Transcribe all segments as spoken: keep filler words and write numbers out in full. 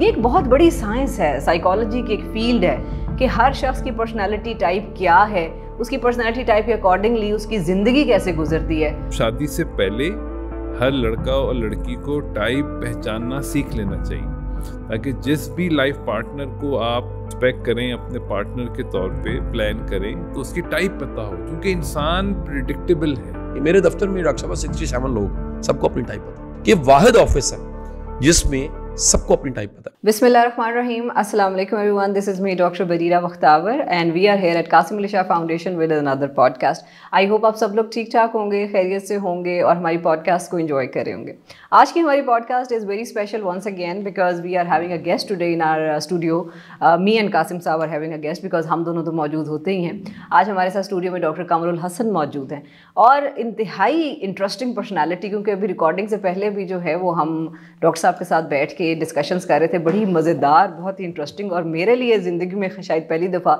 ये एक बहुत बड़ी साइंस है, साइकोलॉजी की एक फील्ड है कि हर शख्स की पर्सनालिटी टाइप क्या है, उसकी पर्सनालिटी टाइप के अकॉर्डिंगली उसकी जिंदगी कैसे गुजरती है। शादी से पहले हर लड़का और लड़की को टाइप पहचानना सीख लेना चाहिए ताकि जिस भी लाइफ पार्टनर को आप एक्सपेक्ट करें अपने पार्टनर के तौर पे प्लान करें तो उसकी टाइप पता हो, क्योंकि इंसान प्रिडिक्टेबल है। मेरे दफ्तर में डॉक्टर साहब सड़सठ लोग, सबको अपनी टाइप पता है। ये वाहिद ऑफिस है जिसमें सबको अपनी टाइप पता है। बिस्मिल्लाहिर्रहमानिर्रहीम, अस्सलाम वालेकुम everyone, this is me doctor Bareera Wakhtawar and we are here at Qasim Ali Shah foundation with another podcast. I hope आप सब लोग ठीक ठाक होंगे, खैरियत से होंगे और हमारी पॉडकास्ट को एंजॉय कर रहे होंगे। आज की हमारी podcast is very special once again because we are having a guest today in our studio. Me and Qasim साहब are having a guest because हम दोनों तो मौजूद होते ही हैं। आज हमारे साथ स्टूडियो में डॉक्टर कामरुद्दीन हसन मौजूद हैं और इंतहाई इंटरेस्टिंग पर्सनैलिटी, क्योंकि अभी रिकॉर्डिंग से पहले भी जो है वो हम डॉक्टर साहब के साथ बैठ के डिस्कशंस कर रहे थे। बड़ी मज़ेदार, बहुत ही इंटरेस्टिंग और मेरे लिए ज़िंदगी में शायद पहली दफ़ा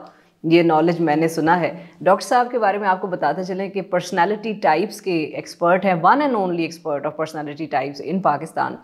ये नॉलेज मैंने सुना है। डॉक्टर साहब के बारे में आपको बताते चले कि पर्सनालिटी टाइप्स के एक्सपर्ट हैं, one and only expert of personality types in Pakistan.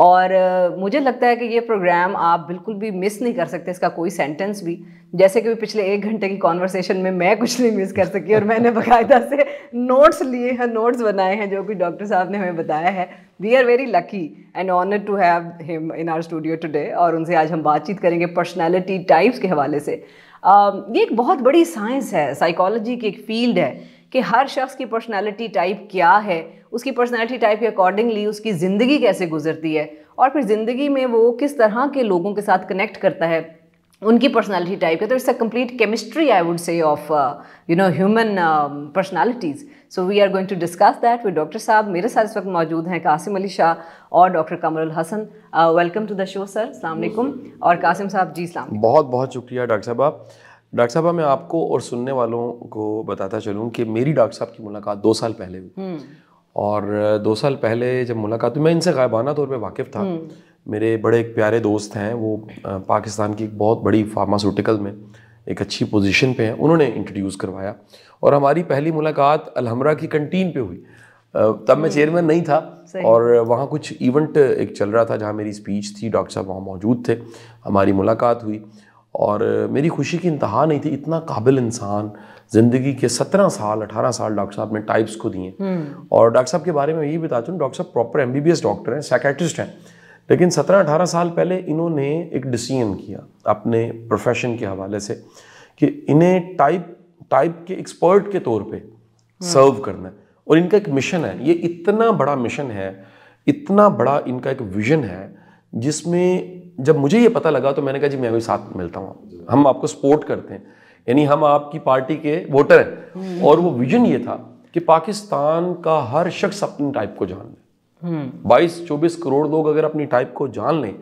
और मुझे लगता है कि ये प्रोग्राम आप बिल्कुल भी मिस नहीं कर सकते, इसका कोई सेंटेंस भी, जैसे कि पिछले एक घंटे की कॉन्वर्सेशन में मैं कुछ नहीं मिस कर सकी और मैंने बाकायदा से नोट्स लिए हैं, नोट्स बनाए हैं जो कि डॉक्टर साहब ने हमें बताया है। We are very lucky and honoured to have him in our studio today और उनसे आज हम बातचीत करेंगे पर्सनैलिटी टाइप्स के हवाले से। ये एक बहुत बड़ी साइंस है, साइकोलॉजी की एक फील्ड है कि हर शख्स की पर्सनालिटी टाइप क्या है, उसकी पर्सनालिटी टाइप के अकॉर्डिंगली उसकी ज़िंदगी कैसे गुजरती है और फिर ज़िंदगी में वो किस तरह के लोगों के साथ कनेक्ट करता है उनकी पर्सनालिटी टाइप के। तो it's a complete chemistry I would say of you know human personalities. So we are going to discuss that with doctor साहब। मेरे साथ इस वक्त मौजूद हैं कासिम अली शाह और doctor Qamaruddin Hasan. Welcome to the show sir, अस्सलाम वालेकुम। और कासिम साहब जी सलाम। बहुत बहुत शुक्रिया डॉक्टर साहब। आप डॉक्टर साहब, मैं आपको और सुनने वालों को बताता चलूँ कि मेरी डॉक्टर साहब की मुलाकात दो साल पहले हुई और दो साल पहले जब मुलाकात हुई मैं इनसे गायबाना तौर पे वाकिफ़ था। मेरे बड़े एक प्यारे दोस्त हैं, वो पाकिस्तान की एक बहुत बड़ी फार्मास्यूटिकल में एक अच्छी पोजीशन पे हैं, उन्होंने इंट्रोड्यूस करवाया और हमारी पहली मुलाकात अलहमरा की कंटीन पे हुई। तब मैं चेयरमैन नहीं था और वहाँ कुछ इवेंट एक चल रहा था जहाँ मेरी स्पीच थी, डॉक्टर साहब वहाँ मौजूद थे, हमारी मुलाकात हुई और मेरी खुशी की इंतहा नहीं थी। इतना काबिल इंसान, ज़िंदगी के सत्रह साल अठारह साल डॉक्टर साहब ने टाइप्स को दिए। और डॉक्टर साहब के बारे में यही बता चूँ, डॉक्टर साहब प्रॉपर एमबीबीएस डॉक्टर हैं, साइकेट्रिस्ट हैं, लेकिन सत्रह अठारह साल पहले इन्होंने एक डिसीजन किया अपने प्रोफेशन के हवाले से कि इन्हें टाइप टाइप के एक्सपर्ट के तौर पे सर्व करना है और इनका एक मिशन है। ये इतना बड़ा मिशन है, इतना बड़ा इनका एक विजन है जिसमें जब मुझे ये पता लगा तो मैंने कहा जी मैं भी साथ मिलता हूँ, हम आपको सपोर्ट करते हैं, यानी हम आपकी पार्टी के वोटर हैं। और वो विजन ये था कि पाकिस्तान का हर शख्स अपनी टाइप को जान लें। बाईस चौबीस करोड़ लोग अगर अपनी टाइप को जान लें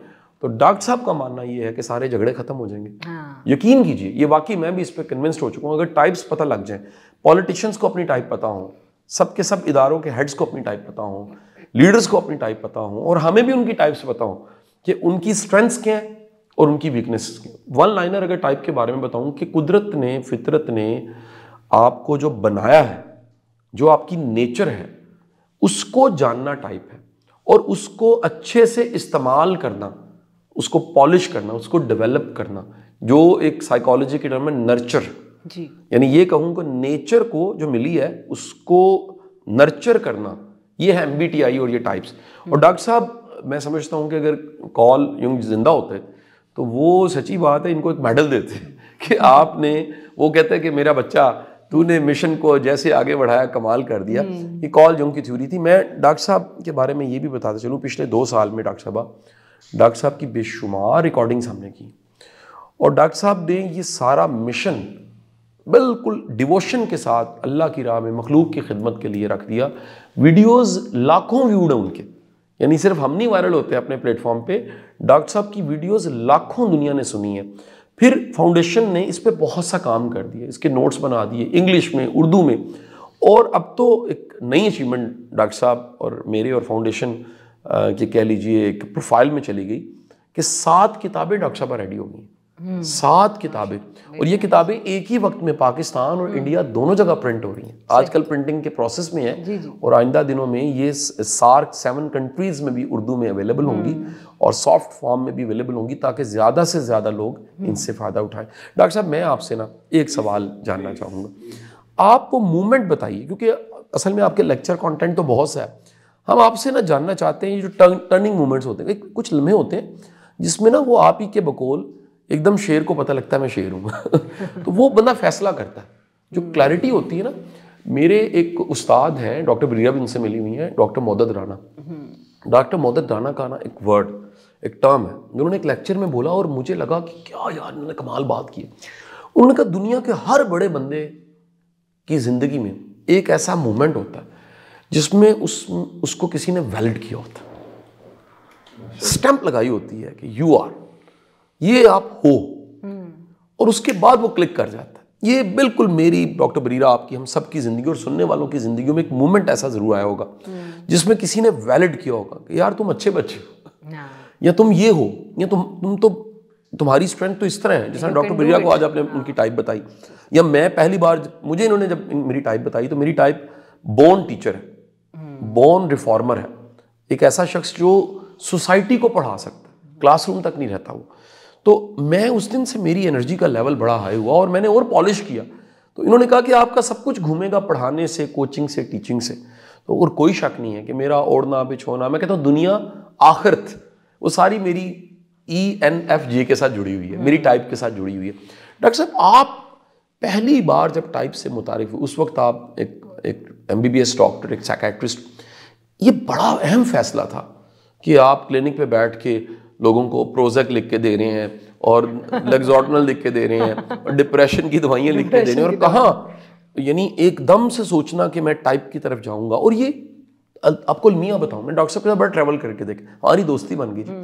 तो डॉक्टर साहब का मानना ये है कि सारे झगड़े खत्म हो जाएंगे। हाँ। यकीन कीजिए, ये वाकई मैं भी इस पर कन्विंस्ड हो चुका हूँ। अगर टाइप्स पता लग जाएं, पॉलिटिशियंस को अपनी टाइप पता हो, सब के सब इदारों के हेड्स को अपनी टाइप पता हो, लीडर्स को अपनी टाइप पता हो और हमें भी उनकी टाइप्स पता हो कि उनकी स्ट्रेंथ्स क्या हैं और उनकी वीकनेसेस क्या हैं। वन लाइनर अगर टाइप के बारे में बताऊं कि कुदरत ने, फितरत ने आपको जो बनाया है, जो आपकी नेचर है, उसको जानना टाइप है और उसको अच्छे से इस्तेमाल करना, उसको पॉलिश करना, उसको डेवलप करना, जो एक साइकोलॉजी के टर्म में नर्चर जी, यानी ये कहूँ कि नेचर को जो मिली है उसको नर्चर करना, ये है एमबीटीआई और ये टाइप्स। और डॉक्टर साहब मैं समझता हूँ कि अगर कॉल जुंग जिंदा होते तो वो सच्ची बात है इनको एक मेडल देते कि आपने, वो कहते हैं कि मेरा बच्चा तूने मिशन को जैसे आगे बढ़ाया, कमाल कर दिया। ये कॉल जुंग की थ्योरी थी। मैं डॉक्टर साहब के बारे में ये भी बताते चलूँ, पिछले दो साल में डॉक्टर साहब डॉक्टर साहब की बेशुमार रिकॉर्डिंग्स हमने की और डॉक्टर साहब ने ये सारा मिशन बिल्कुल डिवोशन के साथ अल्लाह की राह में मखलूक की खिदमत के लिए रख दिया। वीडियोज़ लाखों व्यूड हैं उनके, यानी सिर्फ हम नहीं वायरल होते अपने प्लेटफॉर्म पे, डॉक्टर साहब की वीडियोस लाखों दुनिया ने सुनी है। फिर फाउंडेशन ने इस पे बहुत सा काम कर दिया, इसके नोट्स बना दिए इंग्लिश में, उर्दू में और अब तो एक नई अचीवमेंट डॉक्टर साहब और मेरे और फाउंडेशन के कह लीजिए एक प्रोफाइल में चली गई कि सात किताबें डॉक्टर साहब रेडी हो गई, सात किताबें। और ये किताबें एक ही वक्त में पाकिस्तान और इंडिया दोनों जगह प्रिंट हो रही हैं, आजकल प्रिंटिंग के प्रोसेस में है और आइंदा दिनों में ये सार्क सेवन कंट्रीज में भी उर्दू में अवेलेबल होंगी और सॉफ्ट फॉर्म में भी अवेलेबल होंगी ताकि ज़्यादा से ज़्यादा लोग इनसे फ़ायदा उठाएं। डॉक्टर साहब, मैं आपसे ना एक सवाल जानना चाहूँगा, आप वो मूवमेंट बताइए, क्योंकि असल में आपके लेक्चर कंटेंट तो बहुत सा है। हम आपसे ना जानना चाहते हैं जो टर्न, टर्निंग मोमेंट्स होते हैं, कुछ लम्हे होते हैं जिसमें ना वो आप ही के बकौल एकदम शेर को पता लगता है मैं शेर हूँ तो वो बंदा फैसला करता है, जो क्लैरिटी होती है ना। मेरे एक उस्ताद हैं डॉक्टर बिरिया, भी इनसे मिली हुई हैं, डॉक्टर मोदद राना। डॉक्टर मोदद राना का ना एक वर्ड, एक टर्म है, उन्होंने एक लेक्चर में बोला और मुझे लगा कि क्या यार इन्होंने कमाल बात की। उन्होंने कहा दुनिया के हर बड़े बंदे की ज़िंदगी में एक ऐसा मोमेंट होता है जिसमें उस उसको किसी ने वैलिड किया होता है, स्टैंप लगाई होती है कि यू आर, ये आप हो, और उसके बाद वो क्लिक कर जाता है। ये बिल्कुल मेरी, डॉक्टर बरीरा, आपकी, हम सब की ज़िंदगी और सुनने वालों की ज़िंदगी में एक मोमेंट ऐसा ज़रूर आया होगा जिसमें किसी ने वैलिड किया होगा कि यार तुम अच्छे बच्चे हो, या तुम ये हो, या तुम तुम तो तुम्हारी स्ट्रेंथ तो इस तरह है, जैसे डॉक्टर बरीरा को आज आपने उनकी टाइप बताई, या मैं पहली बार मुझे इन्होंने जब मेरी टाइप बताई तो मेरी टाइप बोर्न टीचर है, बोर्न रिफॉर्मर है, एक ऐसा शख्स जो सोसाइटी को पढ़ा सकता है, क्लासरूम तक नहीं रहता वो। तो मैं उस दिन से मेरी एनर्जी का लेवल बड़ा हाई हुआ और मैंने और पॉलिश किया। तो इन्होंने कहा कि आपका सब कुछ घूमेगा, पढ़ाने से, कोचिंग से, टीचिंग से, तो और कोई शक नहीं है कि मेरा ओढ़ना बिछोना, मैं कहता हूँ दुनिया आखिरत, वो सारी मेरी ई एन एफ जे के साथ जुड़ी हुई है, मेरी टाइप के साथ जुड़ी हुई है। डॉक्टर साहब, आप पहली बार जब टाइप से मुतारिफ हुए, उस वक्त आप एक एक M B B S doctor, एक साइकेट्रिस्ट, ये बड़ा अहम फैसला था कि आप क्लिनिक पर बैठ के लोगों को प्रोजेक्ट लिख के दे रहे हैं और लेग्जॉर्टनल लिख के दे रहे हैं और डिप्रेशन की दवाइयाँ लिख के दे रहे हैं, और कहाँ यानी एकदम से सोचना कि मैं टाइप की तरफ जाऊँगा। और ये आपको अलमिया बताऊँ, मैं डॉक्टर साहब के साथ बड़ा ट्रैवल करके देख, हमारी दोस्ती बन गई थी,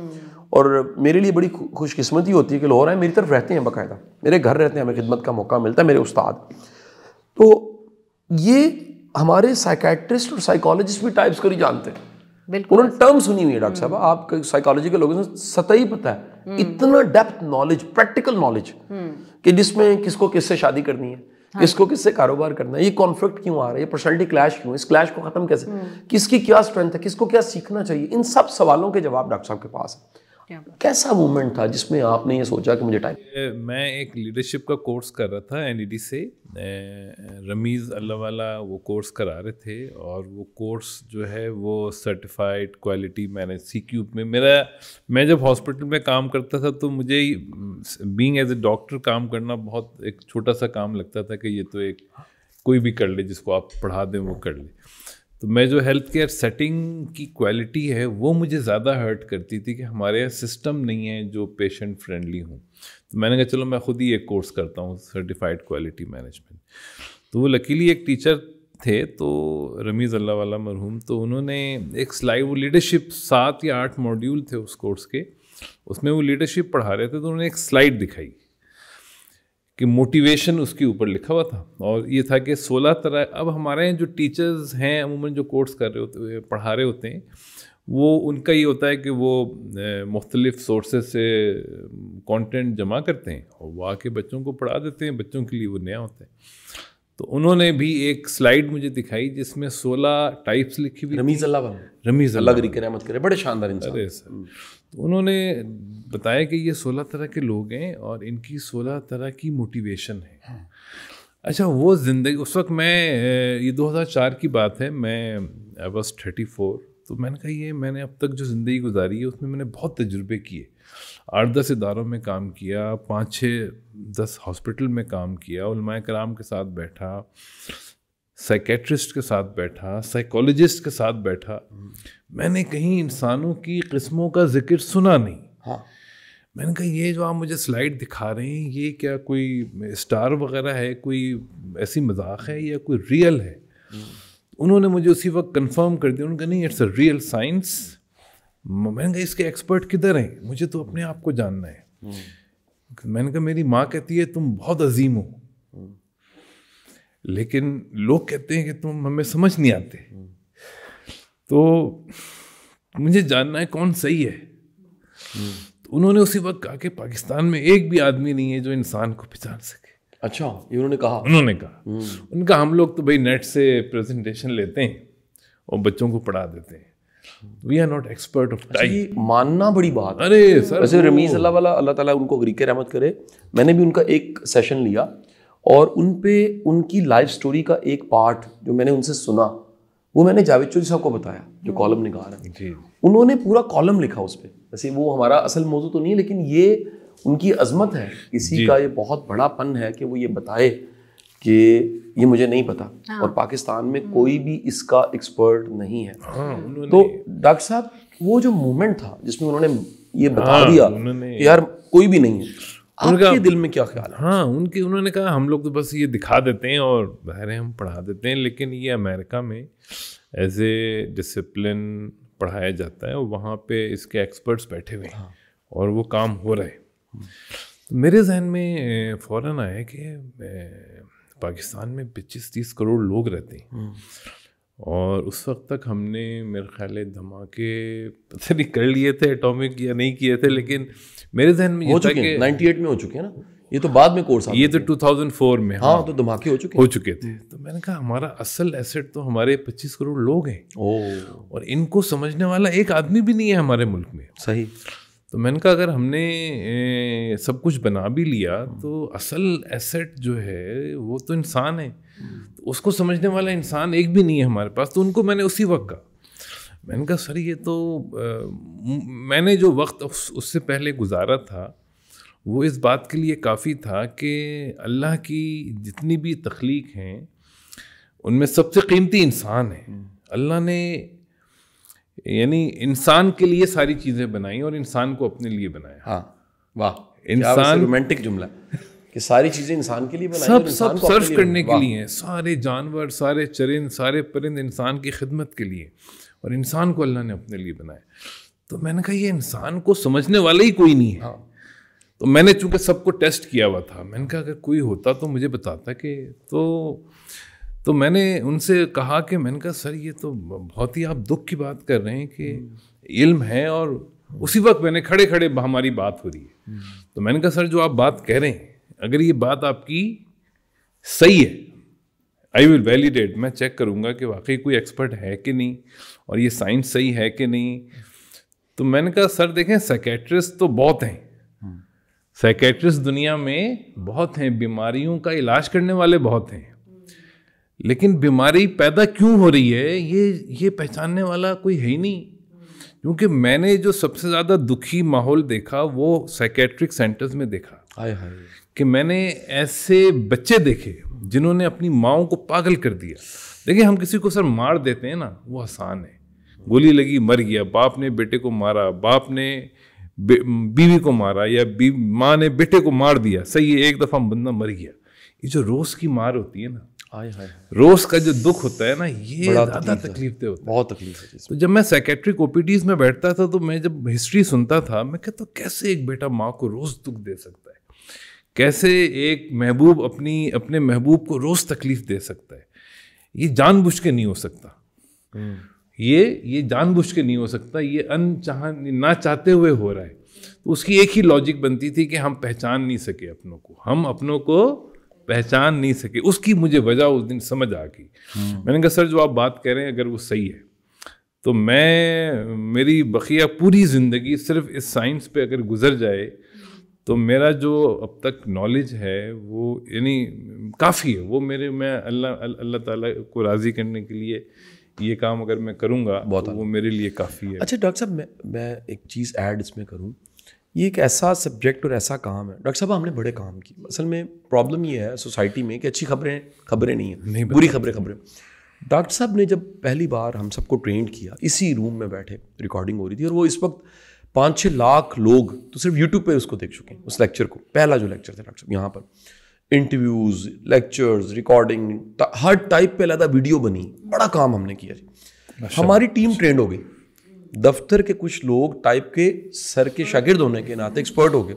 और मेरे लिए बड़ी खुशकिस्मती होती है कि लाहौर है, मेरी तरफ रहते हैं, बाकायदा मेरे घर रहते हैं, हमें खिदमत का मौका मिलता है, मेरे उस्ताद। तो ये हमारे साइकेट्रिस्ट और साइकोलॉजिस्ट भी टाइप्स को ही जानते हैं, उन्होंने टर्म सुनी हुई है डॉक्टर साहब, आप साइकोलॉजी के लोगों से सतही पता है, इतना डेप्थ नॉलेज, प्रैक्टिकल नॉलेज कि जिसमें किसको किससे शादी करनी है, हाँ। किसको किससे कारोबार करना है, ये कॉन्फ्लिक्ट क्यों आ रहा है, ये पर्सनैलिटी क्लैश क्यों, इस क्लैश को खत्म कैसे, किसकी क्या स्ट्रेंथ है, किसको क्या सीखना चाहिए, इन सब सवालों के जवाब डॉक्टर साहब के पास है। कैसा मोमेंट था जिसमें आपने ये सोचा कि मुझे टाइम? मैं एक लीडरशिप का कोर्स कर रहा था एनईडी से, रमीज़ अल्लावाला वो कोर्स करा रहे थे, और वो कोर्स जो है वो certified quality manage C cube में मेरा, मैं जब हॉस्पिटल में काम करता था तो मुझे बीइंग एज ए डॉक्टर काम करना बहुत एक छोटा सा काम लगता था कि ये तो एक कोई भी कर ले, जिसको आप पढ़ा दें वो कर ले। तो मैं जो हेल्थ केयर सेटिंग की क्वालिटी है वो मुझे ज़्यादा हर्ट करती थी कि हमारे यहाँ सिस्टम नहीं है जो पेशेंट फ्रेंडली हों। तो मैंने कहा चलो मैं खुद ही एक कोर्स करता हूँ, सर्टिफाइड क्वालिटी मैनेजमेंट। तो वो लकीली एक टीचर थे, तो रमीज़ अल्लावाला मरहूम, तो उन्होंने एक स्लाइड, वो लीडरशिप सात या आठ मॉड्यूल थे उस कोर्स के, उसमें वो लीडरशिप पढ़ा रहे थे, तो उन्होंने एक स्लाइड दिखाई कि मोटिवेशन उसके ऊपर लिखा हुआ था, और ये था कि सोलह तरह, अब हमारे जो टीचर्स हैं अमूमन जो कोर्स कर रहे होते, पढ़ा रहे होते हैं, वो उनका ये होता है कि वो मुख्तलिफ सोर्सेज से कंटेंट जमा करते हैं और वो आके बच्चों को पढ़ा देते हैं, बच्चों के लिए वो नया होता है। तो उन्होंने भी एक स्लाइड मुझे दिखाई जिसमें सोलह टाइप्स लिखी हुई, रमीज़ अल्लाह रमीज़ अल्लाह की रहमत करे, बड़े शानदार इंसान है सर। उन्होंने बताया कि ये सोलह तरह के लोग हैं और इनकी सोलह तरह की मोटिवेशन है। अच्छा, वो ज़िंदगी, उस वक्त मैं, ये दो हज़ार चार की बात है, मैं आई वॉज थर्टी फोर, तो मैंने कहा ये मैंने अब तक जो ज़िंदगी गुजारी है उसमें मैंने बहुत तजुर्बे किए, आठ दस इदारों में काम किया, पाँच छः दस हॉस्पिटल में काम किया, उलमाए कराम के साथ बैठा, साइकेट्रिस्ट के साथ बैठा, साइकोलॉजिस्ट के साथ बैठा, मैंने कहीं इंसानों की किस्मों का जिक्र सुना नहीं। हाँ, मैंने कहा ये जो आप मुझे स्लाइड दिखा रहे हैं ये क्या कोई स्टार वगैरह है, कोई ऐसी मजाक है या कोई रियल है? उन्होंने मुझे उसी वक्त कंफर्म कर दिया, उन्होंने कहा नहीं इट्स अ रियल साइंस। मैंने कहा इसके एक्सपर्ट किधर हैं, मुझे तो अपने आप को जानना है। मैंने कहा मेरी माँ कहती है तुम बहुत अजीम हो, लेकिन लोग कहते हैं कि तुम हमें समझ नहीं आते, तो मुझे जानना है कौन सही है। तो उन्होंने उसी वक्त कहा कि पाकिस्तान में एक भी आदमी नहीं है जो इंसान को पहचान सके। अच्छा, ये उन्होंने कहा? उन्होंने कहा, उनका हम लोग तो भाई नेट से प्रेजेंटेशन लेते हैं और बच्चों को पढ़ा देते हैं, We are not expert of time. मानना बड़ी बात। अरे सर वैसे रमीज़ अल्लावाला, अल्लाह ताला उनको गरीके रहमत करे, मैंने भी उनका एक सेशन लिया और उन पे उनकी लाइफ स्टोरी का एक पार्ट जो मैंने उनसे सुना वो मैंने जावेद चौधरी साहब को बताया जो कॉलम निगार है, उन्होंने पूरा कॉलम लिखा उस पर। वैसे वो हमारा असल मौजू तो नहीं है लेकिन ये उनकी अजमत है, किसी का ये बहुत बड़ा पन है कि वो ये बताए कि ये मुझे नहीं पता। हाँ। और पाकिस्तान में कोई भी इसका एक्सपर्ट नहीं है। हाँ, तो डॉक्टर साहब वो जो मूवमेंट था जिसमें उन्होंने ये बता हाँ, दिया कि यार कोई भी नहीं है, आपके दिल में क्या ख्याल है? हाँ उनके उन्होंने कहा हम लोग तो बस ये दिखा देते हैं और बाहर हम पढ़ा देते हैं, लेकिन ये अमेरिका में एज ए डिसिप्लिन पढ़ाया जाता है और वहाँ पे इसके एक्सपर्ट्स बैठे हुए हैं और वो काम हो रहे। मेरे जहन में फ़ौरन आया कि पाकिस्तान में पच्चीस तीस करोड़ लोग रहते हैं और उस वक्त तक हमने मेरे ख्याल है धमाके पता नहीं कर लिए थे एटॉमिक या नहीं किए थे, लेकिन मेरे जहन में ये था कि अट्ठानवे में हो चुके हैं ना, ये तो बाद में कोर्स ये तो दो हज़ार चार में। हाँ तो धमाके हो चुके हो चुके थे। तो मैंने कहा हमारा असल एसेट तो हमारे पच्चीस करोड़ लोग हैं और इनको समझने वाला एक आदमी भी नहीं है हमारे मुल्क में। सही। तो मैंने कहा अगर हमने ए, सब कुछ बना भी लिया तो असल एसेट जो है वो तो इंसान है, तो उसको समझने वाला इंसान एक भी नहीं है हमारे पास। तो उनको मैंने उसी वक्त कहा, मैंने कहा सर ये तो आ, मैंने जो वक्त उस, उससे पहले गुजारा था वो इस बात के लिए काफ़ी था कि अल्लाह की जितनी भी तख्लीक हैं उनमें सबसे कीमती इंसान है। अल्लाह ने यानी इंसान के लिए सारी चीज़ें बनाई और इंसान को अपने लिए बनाया। हाँ वाह, इंसान रोमांटिक जुमला कि सारी चीज़ें इंसान के लिए बनाई, सब सब सर्व करने के लिए हैं, सारे जानवर सारे चरिंद सारे परिंद इंसान की खिदमत के लिए और इंसान को अल्लाह ने अपने लिए बनाया। तो मैंने कहा ये इंसान को समझने वाला ही कोई नहीं है। हाँ। तो मैंने चूँकि सबको टेस्ट किया हुआ था, मैंने कहा अगर कोई होता तो मुझे बताता कि तो तो मैंने उनसे कहा कि मैंने कहा सर ये तो बहुत ही आप दुख की बात कर रहे हैं कि इल्म है और उसी वक्त मैंने खड़े खड़े हमारी बात हो रही है। तो मैंने कहा सर जो आप बात कह रहे हैं अगर ये बात आपकी सही है आई विल वैलिडेट, मैं चेक करूँगा कि वाकई कोई एक्सपर्ट है कि नहीं और ये साइंस सही है कि नहीं। तो मैंने कहा सर देखें साइकेट्रिस्ट तो बहुत हैं, साइकेट्रिस्ट दुनिया में बहुत हैं, बीमारियों का इलाज करने वाले बहुत हैं, लेकिन बीमारी पैदा क्यों हो रही है ये ये पहचानने वाला कोई है ही नहीं। क्योंकि मैंने जो सबसे ज़्यादा दुखी माहौल देखा वो साइकेट्रिक सेंटर्स में देखा। हाय हाय। कि मैंने ऐसे बच्चे देखे जिन्होंने अपनी माओं को पागल कर दिया। देखिए हम किसी को सर मार देते हैं ना वो आसान है, गोली लगी मर गया, बाप ने बेटे को मारा, बाप ने बीवी को मारा या माँ ने बेटे को मार दिया, सही है एक दफ़ा बंदा मर गया। ये जो रोज़ की मार होती है ना, रोज का जो दुख होता है ना, ये ज़्यादा तकलीफ दे होता है, बहुत तकलीफ है। तो जब मैं साइकेट्रिक ओपीडीज में बैठता था तो मैं जब हिस्ट्री सुनता था मैं कहता तो कैसे एक बेटा माँ को रोज़ दुख दे सकता है, कैसे एक महबूब अपनी अपने महबूब को रोज़ तकलीफ दे सकता है। ये जानबूझ के नहीं हो सकता, ये ये जानबूझ के नहीं हो सकता, ये अनचाह ना चाहते हुए हो रहा है। तो उसकी एक ही लॉजिक बनती थी कि हम पहचान नहीं सके अपनों को, हम अपनों को पहचान नहीं सके। उसकी मुझे वजह उस दिन समझ आ गई। मैंने कहा सर जो आप बात कह रहे हैं अगर वो सही है तो मैं मेरी बकिया पूरी ज़िंदगी सिर्फ इस साइंस पे अगर गुजर जाए तो मेरा जो अब तक नॉलेज है वो यानी काफ़ी है, वो मेरे मैं अल्लाह अल्लाह ताला को राज़ी करने के लिए ये काम अगर मैं करूँगा तो वो मेरे लिए काफ़ी है। अच्छा डॉक्टर साहब मैं मैं एक चीज़ ऐड इसमें करूँ, ये एक ऐसा सब्जेक्ट और ऐसा काम है डॉक्टर साहब हमने बड़े काम की। असल में प्रॉब्लम ये है सोसाइटी में कि अच्छी खबरें खबरें नहीं है, नहीं बुरी खबरें खबरें। डॉक्टर साहब ने जब पहली बार हम सबको ट्रेंड किया इसी रूम में बैठे रिकॉर्डिंग हो रही थी और वो इस वक्त पाँच छः लाख लोग तो सिर्फ यूट्यूब पे उसको देख चुके हैं, उस लेक्चर को, पहला जो लेक्चर था डॉक्टर साहब। यहाँ पर इंटरव्यूज़, लेक्चर्स, रिकॉर्डिंग, हर टाइप पर अलहदा वीडियो बनी, बड़ा काम हमने किया, हमारी टीम ट्रेंड हो गई। दफ्तर के कुछ लोग टाइप के सर के शागिर्द होने के नाते एक्सपर्ट हो गए।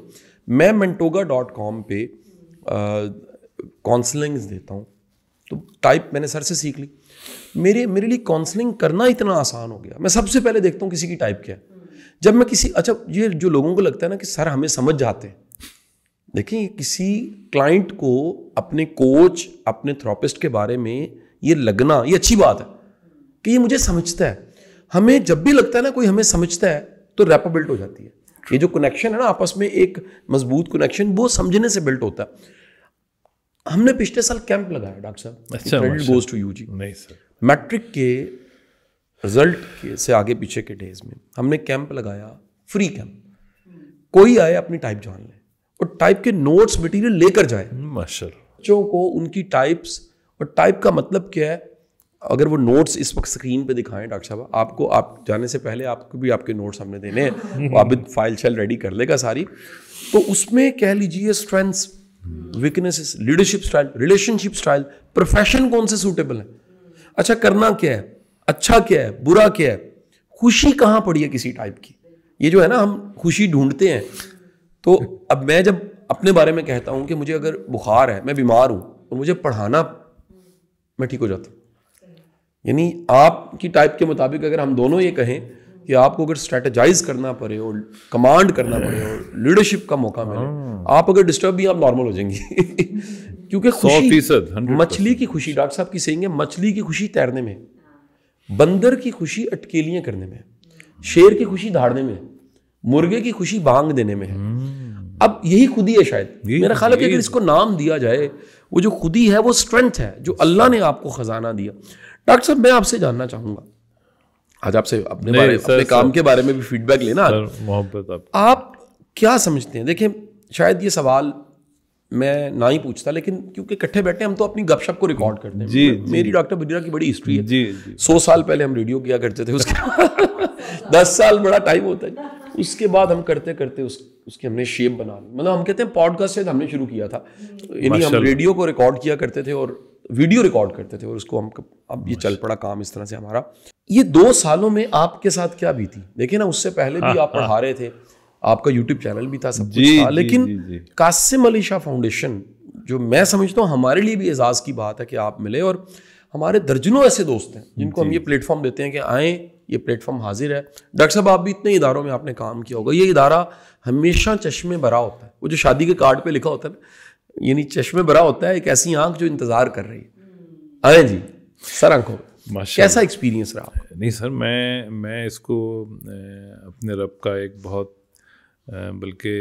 मैं मंटोगा डॉट कॉम पर काउंसलिंग्स देता हूँ तो टाइप मैंने सर से सीख ली। मेरे मेरे लिए काउंसलिंग करना इतना आसान हो गया, मैं सबसे पहले देखता हूँ किसी की टाइप क्या है। जब मैं किसी अच्छा ये जो लोगों को लगता है ना कि सर हमें समझ जाते हैं, देखिए किसी क्लाइंट को अपने कोच अपने थेरेपिस्ट के बारे में ये लगना ये अच्छी बात है कि ये मुझे समझता है। हमें जब भी लगता है ना कोई हमें समझता है तो रैपो बिल्ट हो जाती है। ये जो कनेक्शन है ना आपस में, एक मजबूत कनेक्शन, वो समझने से बिल्ट होता है। हमने पिछले साल कैंप लगाया डॉक्टर साहब, अच्छा क्रेडिट गोज टू यू जी। नहीं सर, मैट्रिक के रिजल्ट के से आगे पीछे के डेज में हमने कैंप लगाया, फ्री कैंप, कोई आए अपनी टाइप जान ले और टाइप के नोट्स मटेरियल लेकर जाए माशाल्लाह बच्चों को, उनकी टाइप्स। और टाइप का मतलब क्या है, अगर वो नोट्स इस वक्त स्क्रीन पे दिखाएं डॉक्टर साहब आपको, आप जाने से पहले आपको भी आपके नोट्स हमने देने हैं, वाबिद फाइल शाइल रेडी कर लेगा सारी। तो उसमें कह लीजिए strengths, weaknesses, leadership style, relationship style, profession कौन से सूटेबल है, अच्छा करना क्या है, अच्छा क्या है, बुरा क्या है, खुशी कहाँ पड़ी है किसी टाइप की। ये जो है ना हम खुशी ढूंढते हैं। तो अब मैं जब अपने बारे में कहता हूँ कि मुझे अगर बुखार है, मैं बीमार हूँ और मुझे पढ़ाना, मैं ठीक हो जाता हूँ। यानी आपकी टाइप के मुताबिक अगर हम दोनों ये कहें कि आपको अगर स्ट्रेटेजाइज करना पड़े और कमांड करना पड़े और लीडरशिप का मौका मिले, आप अगर डिस्टर्ब भी, आप नॉर्मल हो जाएंगे क्योंकि खुशी, मछली की खुशी डॉक्टर साहब की सही है, मछली की खुशी तैरने में, बंदर की खुशी अटकेलियाँ करने में, शेर की खुशी धाड़ने में, मुर्गे की खुशी बांग देने में है। अब यही खुदी है शायद, मेरा ख्याल है कि अगर इसको नाम दिया जाए, वो जो खुदी है वो स्ट्रेंथ है जो अल्लाह ने आपको खजाना दिया। डॉक्टर साहब मैं आपसे जानना चाहूंगा आज, आपसे अपने बारे, सर, अपने सर, काम सर, के बारे में भी फीडबैक लेना सर, मोहब्बत आप क्या समझते हैं? देखें शायद ये सवाल मैं ना ही पूछता, लेकिन क्योंकि इकट्ठे बैठे हम तो अपनी गपशप को रिकॉर्ड करते हैं। जी, जी, मेरी डॉक्टर बदिरा की बड़ी हिस्ट्री है जी, जी। सौ साल पहले हम रेडियो किया करते थे, उसके दस साल बड़ा टाइम होता है, उसके बाद हम करते करते उस, उसकी हमने शेप बना ली। मतलब हम कहते हैं पॉडकास्ट शायद हमने शुरू किया था, यानी हम रेडियो को रिकॉर्ड किया करते थे और वीडियो रिकॉर्ड करते थे और उसको हम, अब ये चल पड़ा काम इस तरह से हमारा। ये दो सालों में आपके साथ क्या बीती? देखिए ना उससे पहले भी आप पढ़ा रहे थे, आपका यूट्यूब चैनल भी था, सब कुछ था, लेकिन जी, जी। कासिम अली शाह फाउंडेशन, जो मैं समझता हूँ हमारे लिए भी एजाज़ की बात है कि आप मिले, और हमारे दर्जनों ऐसे दोस्त हैं जिनको हम ये प्लेटफॉर्म देते हैं कि आए, ये प्लेटफॉर्म हाजिर है। डॉक्टर साहब आप भी इतने इदारों में आपने काम किया होगा, ये इदारा हमेशा चश्मे भरा होता है, वो जो शादी के कार्ड पर लिखा होता है ना, यानी चश्मे भरा होता है, एक ऐसी आँख जो इंतज़ार कर रही है। आए जी सर, आँखों कैसा एक्सपीरियंस रहा? नहीं सर, मैं मैं इसको अपने रब का एक बहुत, बल्कि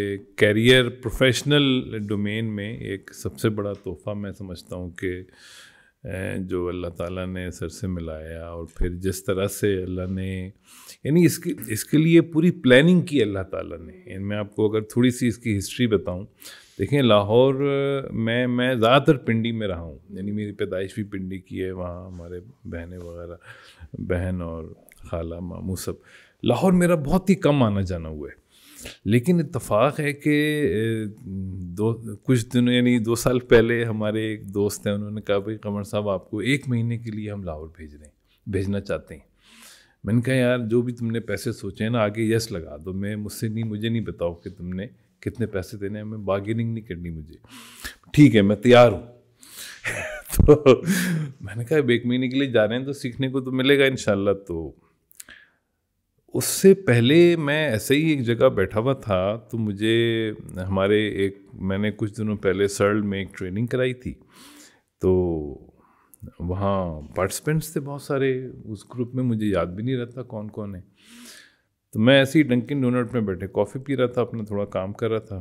कैरियर प्रोफेशनल डोमेन में एक सबसे बड़ा तोहफ़ा मैं समझता हूँ कि जो अल्लाह ताला ने सर से मिलाया, और फिर जिस तरह से अल्लाह ने, यानी इसकी इसके लिए पूरी प्लानिंग की अल्लाह ताला ने। मैं आपको अगर थोड़ी सी इसकी हिस्ट्री बताऊँ, देखें लाहौर में मैं ज़्यादातर पिंडी में रहा हूँ, यानी मेरी पैदाइश भी पिंडी की है, वहाँ हमारे बहनें वगैरह, बहन और खाला मामू सब। लाहौर मेरा बहुत ही कम आना जाना हुआ है, लेकिन इत्तफाक़ है कि दो कुछ दिनों, यानी दो साल पहले हमारे एक दोस्त हैं, उन्होंने कहा भाई कमर साहब आपको एक महीने के लिए हम लाहौर भेज रहे हैं, भेजना चाहते हैं। मैंने कहा यार जो भी तुमने पैसे सोचे हैं ना, आगे यस लगा दो, मैं मुझसे नहीं, मुझे नहीं बताओ कि तुमने कितने पैसे देने हैं, मैं बार्गेनिंग नहीं करनी मुझे, ठीक है मैं तैयार हूँ तो मैंने कहा एक महीने के लिए जा रहे हैं तो सीखने को तो मिलेगा इंशाल्लाह। तो उससे पहले मैं ऐसे ही एक जगह बैठा हुआ था, तो मुझे हमारे एक, मैंने कुछ दिनों पहले सर्ल में एक ट्रेनिंग कराई थी, तो वहाँ पार्टिसिपेंट्स थे बहुत सारे उस ग्रुप में, मुझे याद भी नहीं रहता कौन कौन है। तो मैं ऐसे ही डंकिन डोनट में बैठे कॉफ़ी पी रहा था, अपना थोड़ा काम कर रहा था,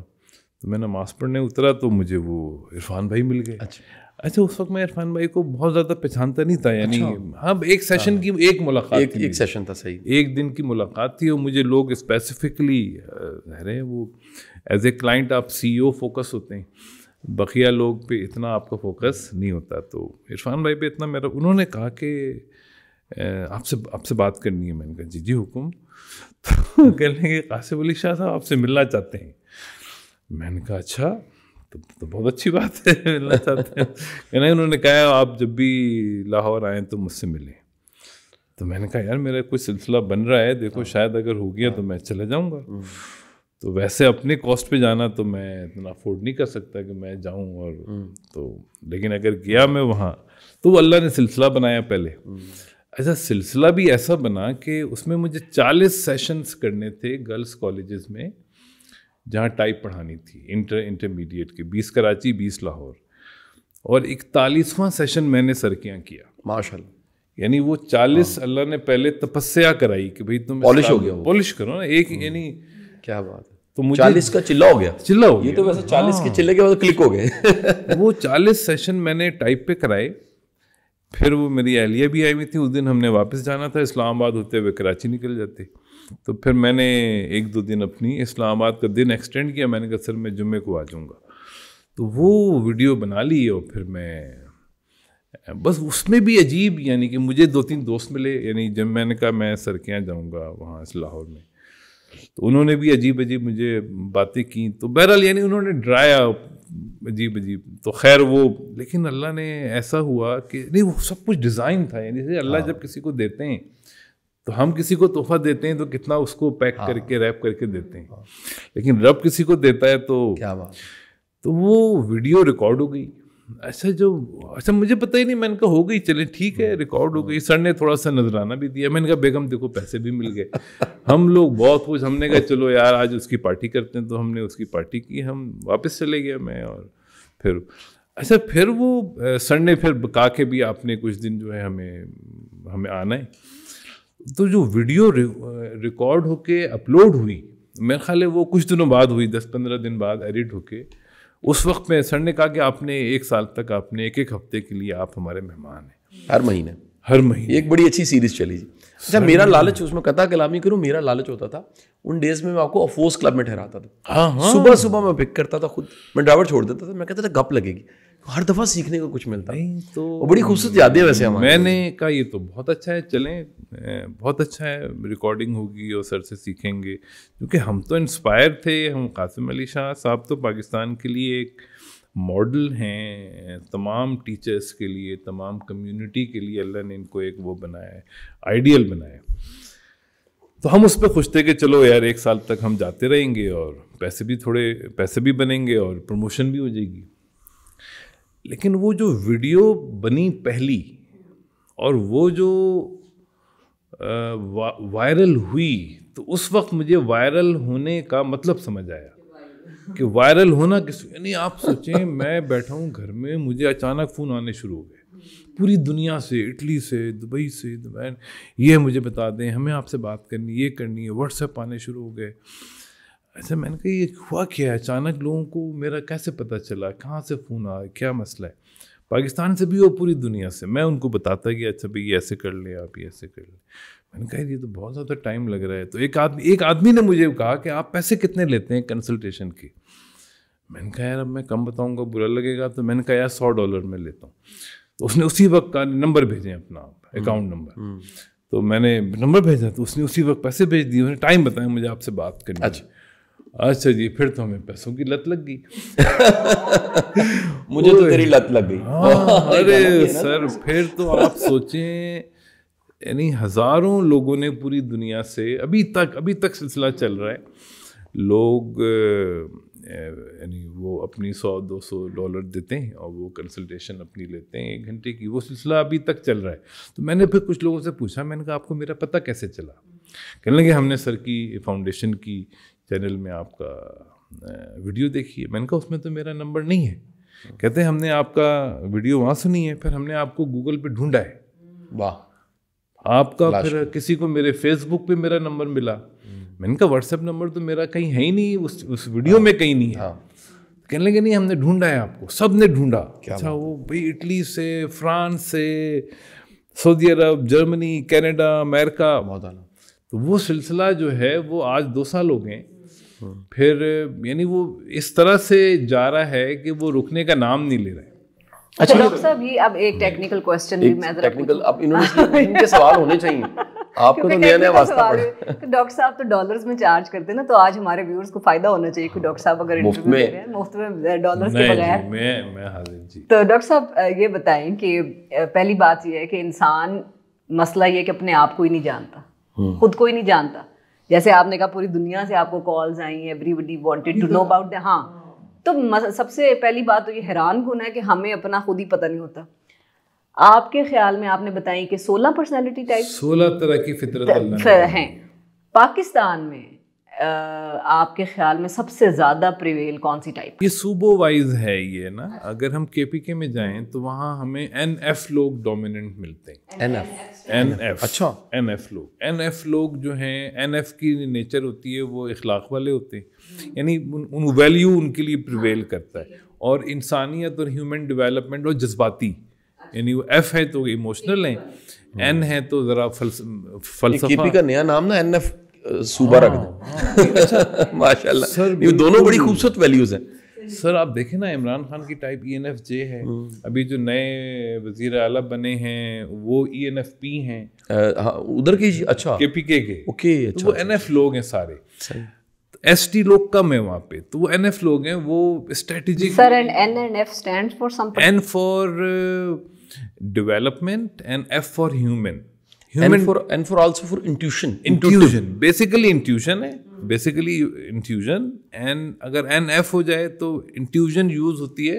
तो मैं नमाज़ पढ़ने उतरा तो मुझे वो इरफान भाई मिल गए। अच्छा अच्छा उस वक्त मैं इरफान भाई को बहुत ज़्यादा पहचानता नहीं था, यानी अच्छा। हाँ एक सेशन की एक मुलाकात एक, एक सेशन था, सही एक दिन की मुलाकात थी, और मुझे लोग स्पेसिफिकली कह रहे हैं, वो एज ए क्लाइंट आप सीईओ फोकस होते हैं, बकिया लोग पे इतना आपका फोकस नहीं होता। तो इरफान भाई पे इतना मेरा, उन्होंने कहा कि आपसे आपसे बात करनी है। मैंने कहा जी जी हुकुम। तो कह लेंगे कासिम अली शाह साहब आपसे मिलना चाहते हैं। मैंने कहा अच्छा तो, तो बहुत अच्छी बात है, मिलना चाहते हैं। नहीं उन्होंने कहा आप जब भी लाहौर आएँ तो मुझसे मिलें। तो मैंने कहा यार मेरा कोई सिलसिला बन रहा है, देखो शायद अगर हो गया तो मैं चला जाऊंगा, तो वैसे अपने कॉस्ट पे जाना तो मैं इतना अफोर्ड नहीं कर सकता कि मैं जाऊं, और तो लेकिन अगर गया मैं वहाँ तो अल्लाह ने सिलसिला बनाया पहले। अच्छा सिलसिला भी ऐसा बना कि उसमें मुझे चालीस सेशंस करने थे गर्ल्स कॉलेजेस में, जहाँ टाइप पढ़ानी थी इंटर इंटरमीडिएट के, बीस कराची बीस लाहौर, और इकतालीसवां सेशन मैंने सरकियाँ किया माशाल्लाह। यानी वो चालीस अल्लाह ने पहले तपस्या कराई कि भाई तुम पॉलिश हो गया, पॉलिश करो ना एक, यानी क्या बात है। तो मुझे चालीस का चिल्ला हो गया, चिल्ला हो गया। ये तो वैसे चालीस के चिल्ले के बाद क्लिक हो गए। वो चालीस सेशन मैंने टाइप पे कराए, फिर वो मेरी एहलिया भी आई हुई थी उस दिन, हमने वापस जाना था, इस्लामाबाद होते हुए कराची निकल जाते। तो फिर मैंने एक दो दिन अपनी इस्लामाबाद का दिन एक्सटेंड किया, मैंने कहा सर मैं जुम्मे को आ जाऊँगा, तो वो वीडियो बना ली और फिर मैं बस उसमें भी अजीब, यानी कि मुझे दो तीन दोस्त मिले, यानी जब मैंने कहा मैं सर के यहाँ जाऊँगा वहाँ इस लाहौर में, तो उन्होंने भी अजीब अजीब मुझे बातें की, तो बहरहाल यानी उन्होंने डराया अजीब अजीब। तो खैर वो, लेकिन अल्लाह ने ऐसा हुआ कि नहीं वो सब कुछ डिज़ाइन था, यानी जैसे अल्लाह जब किसी को देते हैं, तो हम किसी को तोहफा देते हैं तो कितना उसको पैक हाँ। करके रैप करके देते हैं, लेकिन रब किसी को देता है तो क्या बात। तो वो वीडियो रिकॉर्ड हो गई, ऐसा जो अच्छा मुझे पता ही नहीं, मैंने कहा हो गई चले ठीक है रिकॉर्ड हो गई। सर ने थोड़ा सा नजराना भी दिया, मैंने कहा बेगम देखो पैसे भी मिल गए। हम लोग बहुत खुश, हमने कहा चलो यार आज उसकी पार्टी करते हैं, तो हमने उसकी पार्टी की, हम वापस चले गए मैं। और फिर अच्छा फिर वो सर ने फिर बका के भी आपने कुछ दिन जो है हमें हमें आना है, तो जो वीडियो रिकॉर्ड होके अपलोड हुई, मेरे ख्याल है वो कुछ दिनों बाद हुई, दस पंद्रह दिन बाद एडिट होके, उस वक्त में सर ने कहा कि आपने एक साल तक आपने एक एक हफ्ते के लिए आप हमारे मेहमान हैं, हर महीने हर महीने। एक बड़ी अच्छी सीरीज चली जी। अच्छा मेरा लालच, उसमें कथा कलामी करूँ, मेरा लालच होता था उन डेज में मैं आपको अफोर्स क्लब में ठहराता था। हाँ हाँ। सुबह सुबह मैं पिक करता था खुद, मैं ड्राइवर छोड़ देता था, मैं कहता था गप लगेगी, हर दफ़ा सीखने को कुछ मिलता है, तो बड़ी खूबसूरत यादें वैसे हमारे। मैंने कहा ये तो बहुत अच्छा है, चलें बहुत अच्छा है, रिकॉर्डिंग होगी और सर से सीखेंगे, क्योंकि हम तो इंस्पायर थे, हम कासिम अली शाह साहब तो पाकिस्तान के लिए एक मॉडल हैं, तमाम टीचर्स के लिए, तमाम कम्युनिटी के लिए अल्लाह ने इनको एक वो बनाया है, आइडियल बनाया। तो हम उस पर खुश थे कि चलो यार एक साल तक हम जाते रहेंगे और पैसे भी थोड़े पैसे भी बनेंगे और प्रमोशन भी हो जाएगी। लेकिन वो जो वीडियो बनी पहली और वो जो वा, वायरल हुई, तो उस वक्त मुझे वायरल होने का मतलब समझ आया कि वायरल होना किस, यानी आप सोचें मैं बैठा हूँ घर में, मुझे अचानक फ़ोन आने शुरू हो गए पूरी दुनिया से, इटली से, दुबई से, दुबई ये मुझे बता दें हमें आपसे बात करनी, ये करनी है, व्हाट्सएप आने शुरू हो गए। अच्छा मैंने कहा ये हुआ क्या है, अचानक लोगों को मेरा कैसे पता चला, कहाँ से फ़ोन आया, क्या मसला है, पाकिस्तान से भी और पूरी दुनिया से। मैं उनको बताता कि अच्छा भाई ये ऐसे कर ले, आप ये ऐसे कर लें। मैंने कहा ये तो बहुत ज़्यादा टाइम लग रहा है। तो एक आदमी एक आदमी ने मुझे कहा कि आप पैसे कितने लेते हैं कंसल्टेशन के। मैंने कहा यार अब मैं कम बताऊँगा बुरा लगेगा, तो मैंने कहा यार सौ डॉलर में लेता हूँ। तो उसने उसी वक्त का नंबर भेजें अपना अकाउंट नंबर, तो मैंने नंबर भेजा, तो उसने उसी वक्त पैसे भेज दिए, उसने टाइम बताया मुझे आपसे बात करनी। अच्छा अच्छा जी, फिर तो हमें पैसों की लत लग गई। मुझे तो तेरी लत लग गई। अरे सर फिर तो आप सोचें, यानी हज़ारों लोगों ने पूरी दुनिया से, अभी तक अभी तक सिलसिला चल रहा है, लोग यानी वो अपनी सौ दो सौ डॉलर देते हैं और वो कंसल्टेशन अपनी लेते हैं एक घंटे की, वो सिलसिला अभी तक चल रहा है। तो मैंने फिर कुछ लोगों से पूछा, मैंने कहा आपको मेरा पता कैसे चला। कहने लगे हमने सर की फाउंडेशन की चैनल में आपका वीडियो देखिए। मैंने कहा उसमें तो मेरा नंबर नहीं है। कहते हैं हमने आपका वीडियो वहाँ सुनी है, फिर हमने आपको गूगल पे ढूंढा है, वाह आपका, फिर किसी को मेरे फेसबुक पे मेरा नंबर मिला। मैंने कहा व्हाट्सएप नंबर तो मेरा कहीं है ही नहीं, उस उस वीडियो में कहीं नहीं है। हाँ। कहने लगे नहीं हमने ढूंढा है आपको, सब ने ढूंढा। अच्छा वो भाई इटली से, फ्रांस से, सऊदी अरब, जर्मनी, कनाडा, अमेरिका, बहुत। तो वो सिलसिला जो है वो आज दो साल हो गए, फिर यानी वो इस तरह से जा रहा है कि वो रुकने का नाम नहीं ले रहा है। अच्छा डॉक्टर साहब ये अब एक टेक्निकल क्वेश्चन भी मैं टेक्निकल अब इन्होंने इनके सवाल होने चाहिए। आपको तो नया नया वास्ता पड़ा। डॉक्टर साहब तो डॉलर्स में चार्ज करते हैं ना, तो आज हमारे व्यूअर्स को फायदा होना चाहिए कि डॉक्टर साहब अगर इंटरव्यू दे रहे हैं मुफ्त में डॉलर्स के बगैर। मैं मैं हाजिर जी। तो डॉक्टर साहब ये बताएं कि पहली बात ये है कि इंसान मसला ये है कि अपने आप को ही नहीं जानता, खुद को ही नहीं जानता। जैसे आपने कहा पूरी दुनिया से आपको कॉल्स आई हैं, everybody wanted to know about that. हाँ तो सबसे पहली बात तो ये हैरान होना है कि हमें अपना खुद ही पता नहीं होता। आपके ख्याल में आपने बताई कि सोलह पर्सनालिटी टाइप सोलह तरह की फितरत हैं पाकिस्तान में, आपके ख्याल में सबसे ज़्यादा प्रिवेल कौन सी टाइप? ये सूबो वाइज है ये ना, अगर हम केपीके में जाएं तो वहाँ हमें एन एफ लोग डोमिनेंट मिलते हैं। एन एफ एन एफ अच्छा एन एफ लोग एन एफ लोग जो हैं, एन एफ की नेचर होती है वो इखलाक वाले होते हैं, यानी उन वैल्यू उनके लिए प्रिवेल करता है, और इंसानियत और ह्यूमन डेवलपमेंट और जज्बाती, यानी वो एफ है तो इमोशनल हैं, एन है तो ज़रा फलसफा का नया नाम ना एन एफ सूबा रख दें। माशाल्लाह सर, ये दोनों बड़ी खूबसूरत वैल्यूज़ हैं। सर आप देखें ना, इमरान खान की type E N F J है, अभी जो नए वज़ीर आला बने हैं वो ई एन एफ पी हैं, उधर के अच्छा के पी के के ओके, अच्छा वो एन एफ लोग हैं सारे, एस टी लोग कम है वहाँ पे, तो वो एन एफ लोग हैं, वो strategic. Sir and N and F stands for something, N for development and F for human, Human for, and for also for intuition. Intuition. Basically intuition है. Basically intuition. And अगर N F हो जाए तो intuition use होती है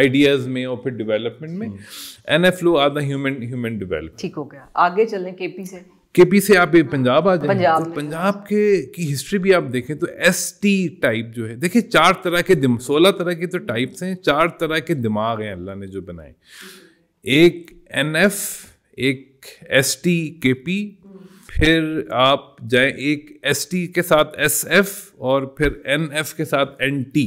ideas में और फिर डेवलपमेंट में, एन एफ लो are the human human development. ठीक हो गया, आगे चलें केपी से। केपी से आप पंजाब आ जाए, तो पंजाब के की हिस्ट्री भी आप देखें तो एस टी टाइप जो है, देखिए चार तरह के सोलह तरह के तो टाइप्स हैं, चार तरह के दिमाग हैं अल्लाह ने जो बनाए, एक एन एफ, एक एस टी के पी, फिर आप जाए एक एस टी के साथ एस एफ और फिर एन एफ के साथ एन टी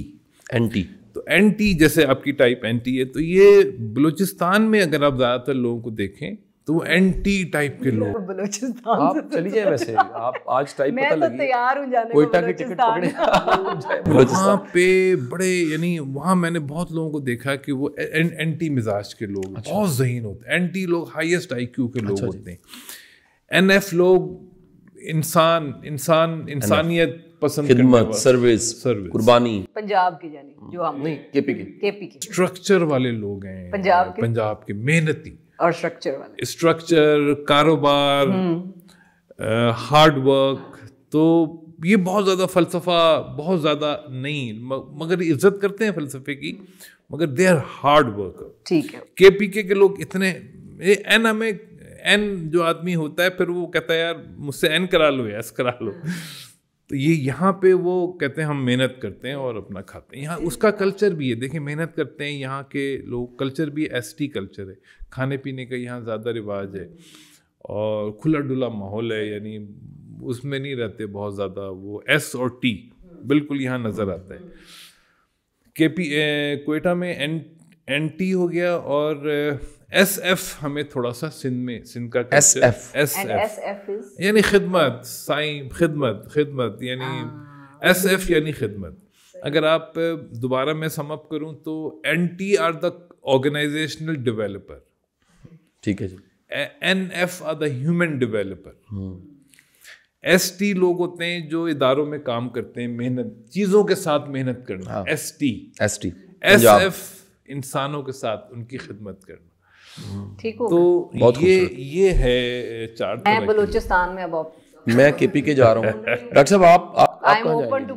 एन टी तो एन टी जैसे आपकी टाइप एन टी है, तो ये बलूचिस्तान में अगर आप ज़्यादातर लोगों को देखें तो वो एन टी टाइप के लोग। बलूचिस्तान आप चली जाए, वैसे आप आज टाइप पता लगी, मैं तो तैयार हूं जाने को, कोयटा की टिकट पकड़े वहाँ पे बड़े, यानी वहाँ मैंने बहुत लोगों को देखा कि वो एन, एंटी मिजाज के लोग, अच्छा। बहुत जहीन होते हैं एंटी लोग, हाईएस्ट आईक्यू के लोग अच्छा होते हैं। एन एफ लोग इंसान इंसान इंसानियत पसंद, खिदमत, सर्विस, कुर्बानी। पंजाब की जाने जो हम नहीं केपी के केपी के स्ट्रक्चर वाले लोग हैं पंजाब के, पंजाब के मेहनती और स्ट्रक्चर वाले, स्ट्रक्चर, कारोबार, हार्ड वर्क, तो ये बहुत ज़्यादा फलसफा बहुत ज़्यादा नहीं, मगर इज्जत करते हैं फलसफे की, मगर दे आर हार्ड वर्कर। ठीक है, केपीके के लोग इतने, एन हमें एन जो आदमी होता है फिर वो कहता है यार मुझसे एन करा लो, एस करा लो, तो ये यहाँ पे वो कहते हैं हम मेहनत करते हैं और अपना खाते हैं, यहाँ उसका कल्चर भी है, देखिए मेहनत करते हैं यहाँ के लोग, कल्चर भी एसटी कल्चर है, खाने पीने का यहाँ ज़्यादा रिवाज है और खुला डुला माहौल है, यानी उसमें नहीं रहते बहुत ज़्यादा, वो एस और टी बिल्कुल यहाँ नज़र आता है। केपी कोयटा में एन एन टी हो गया, और एस एफ हमें थोड़ा सा सिंध में, सिंध का एस एफ एस एफ यानी खिदमत, साइम खिदमत खिदमत यानी एस एफ यानी खिदमत। अगर आप दोबारा मैं समअप करूं तो N T are the organisational developer, ठीक है जी, N F are the human developer, S T लोग होते हैं जो इदारों में काम करते हैं, मेहनत, चीज़ों के साथ मेहनत करना, S T S T S F इंसानों के साथ उनकी खिदमत करना। ठीक हो, तो ये ये है चार। मैं बलूचिस्तान में अब मैं केपी के जा रहा हूँ। डॉक्टर साहब आप आप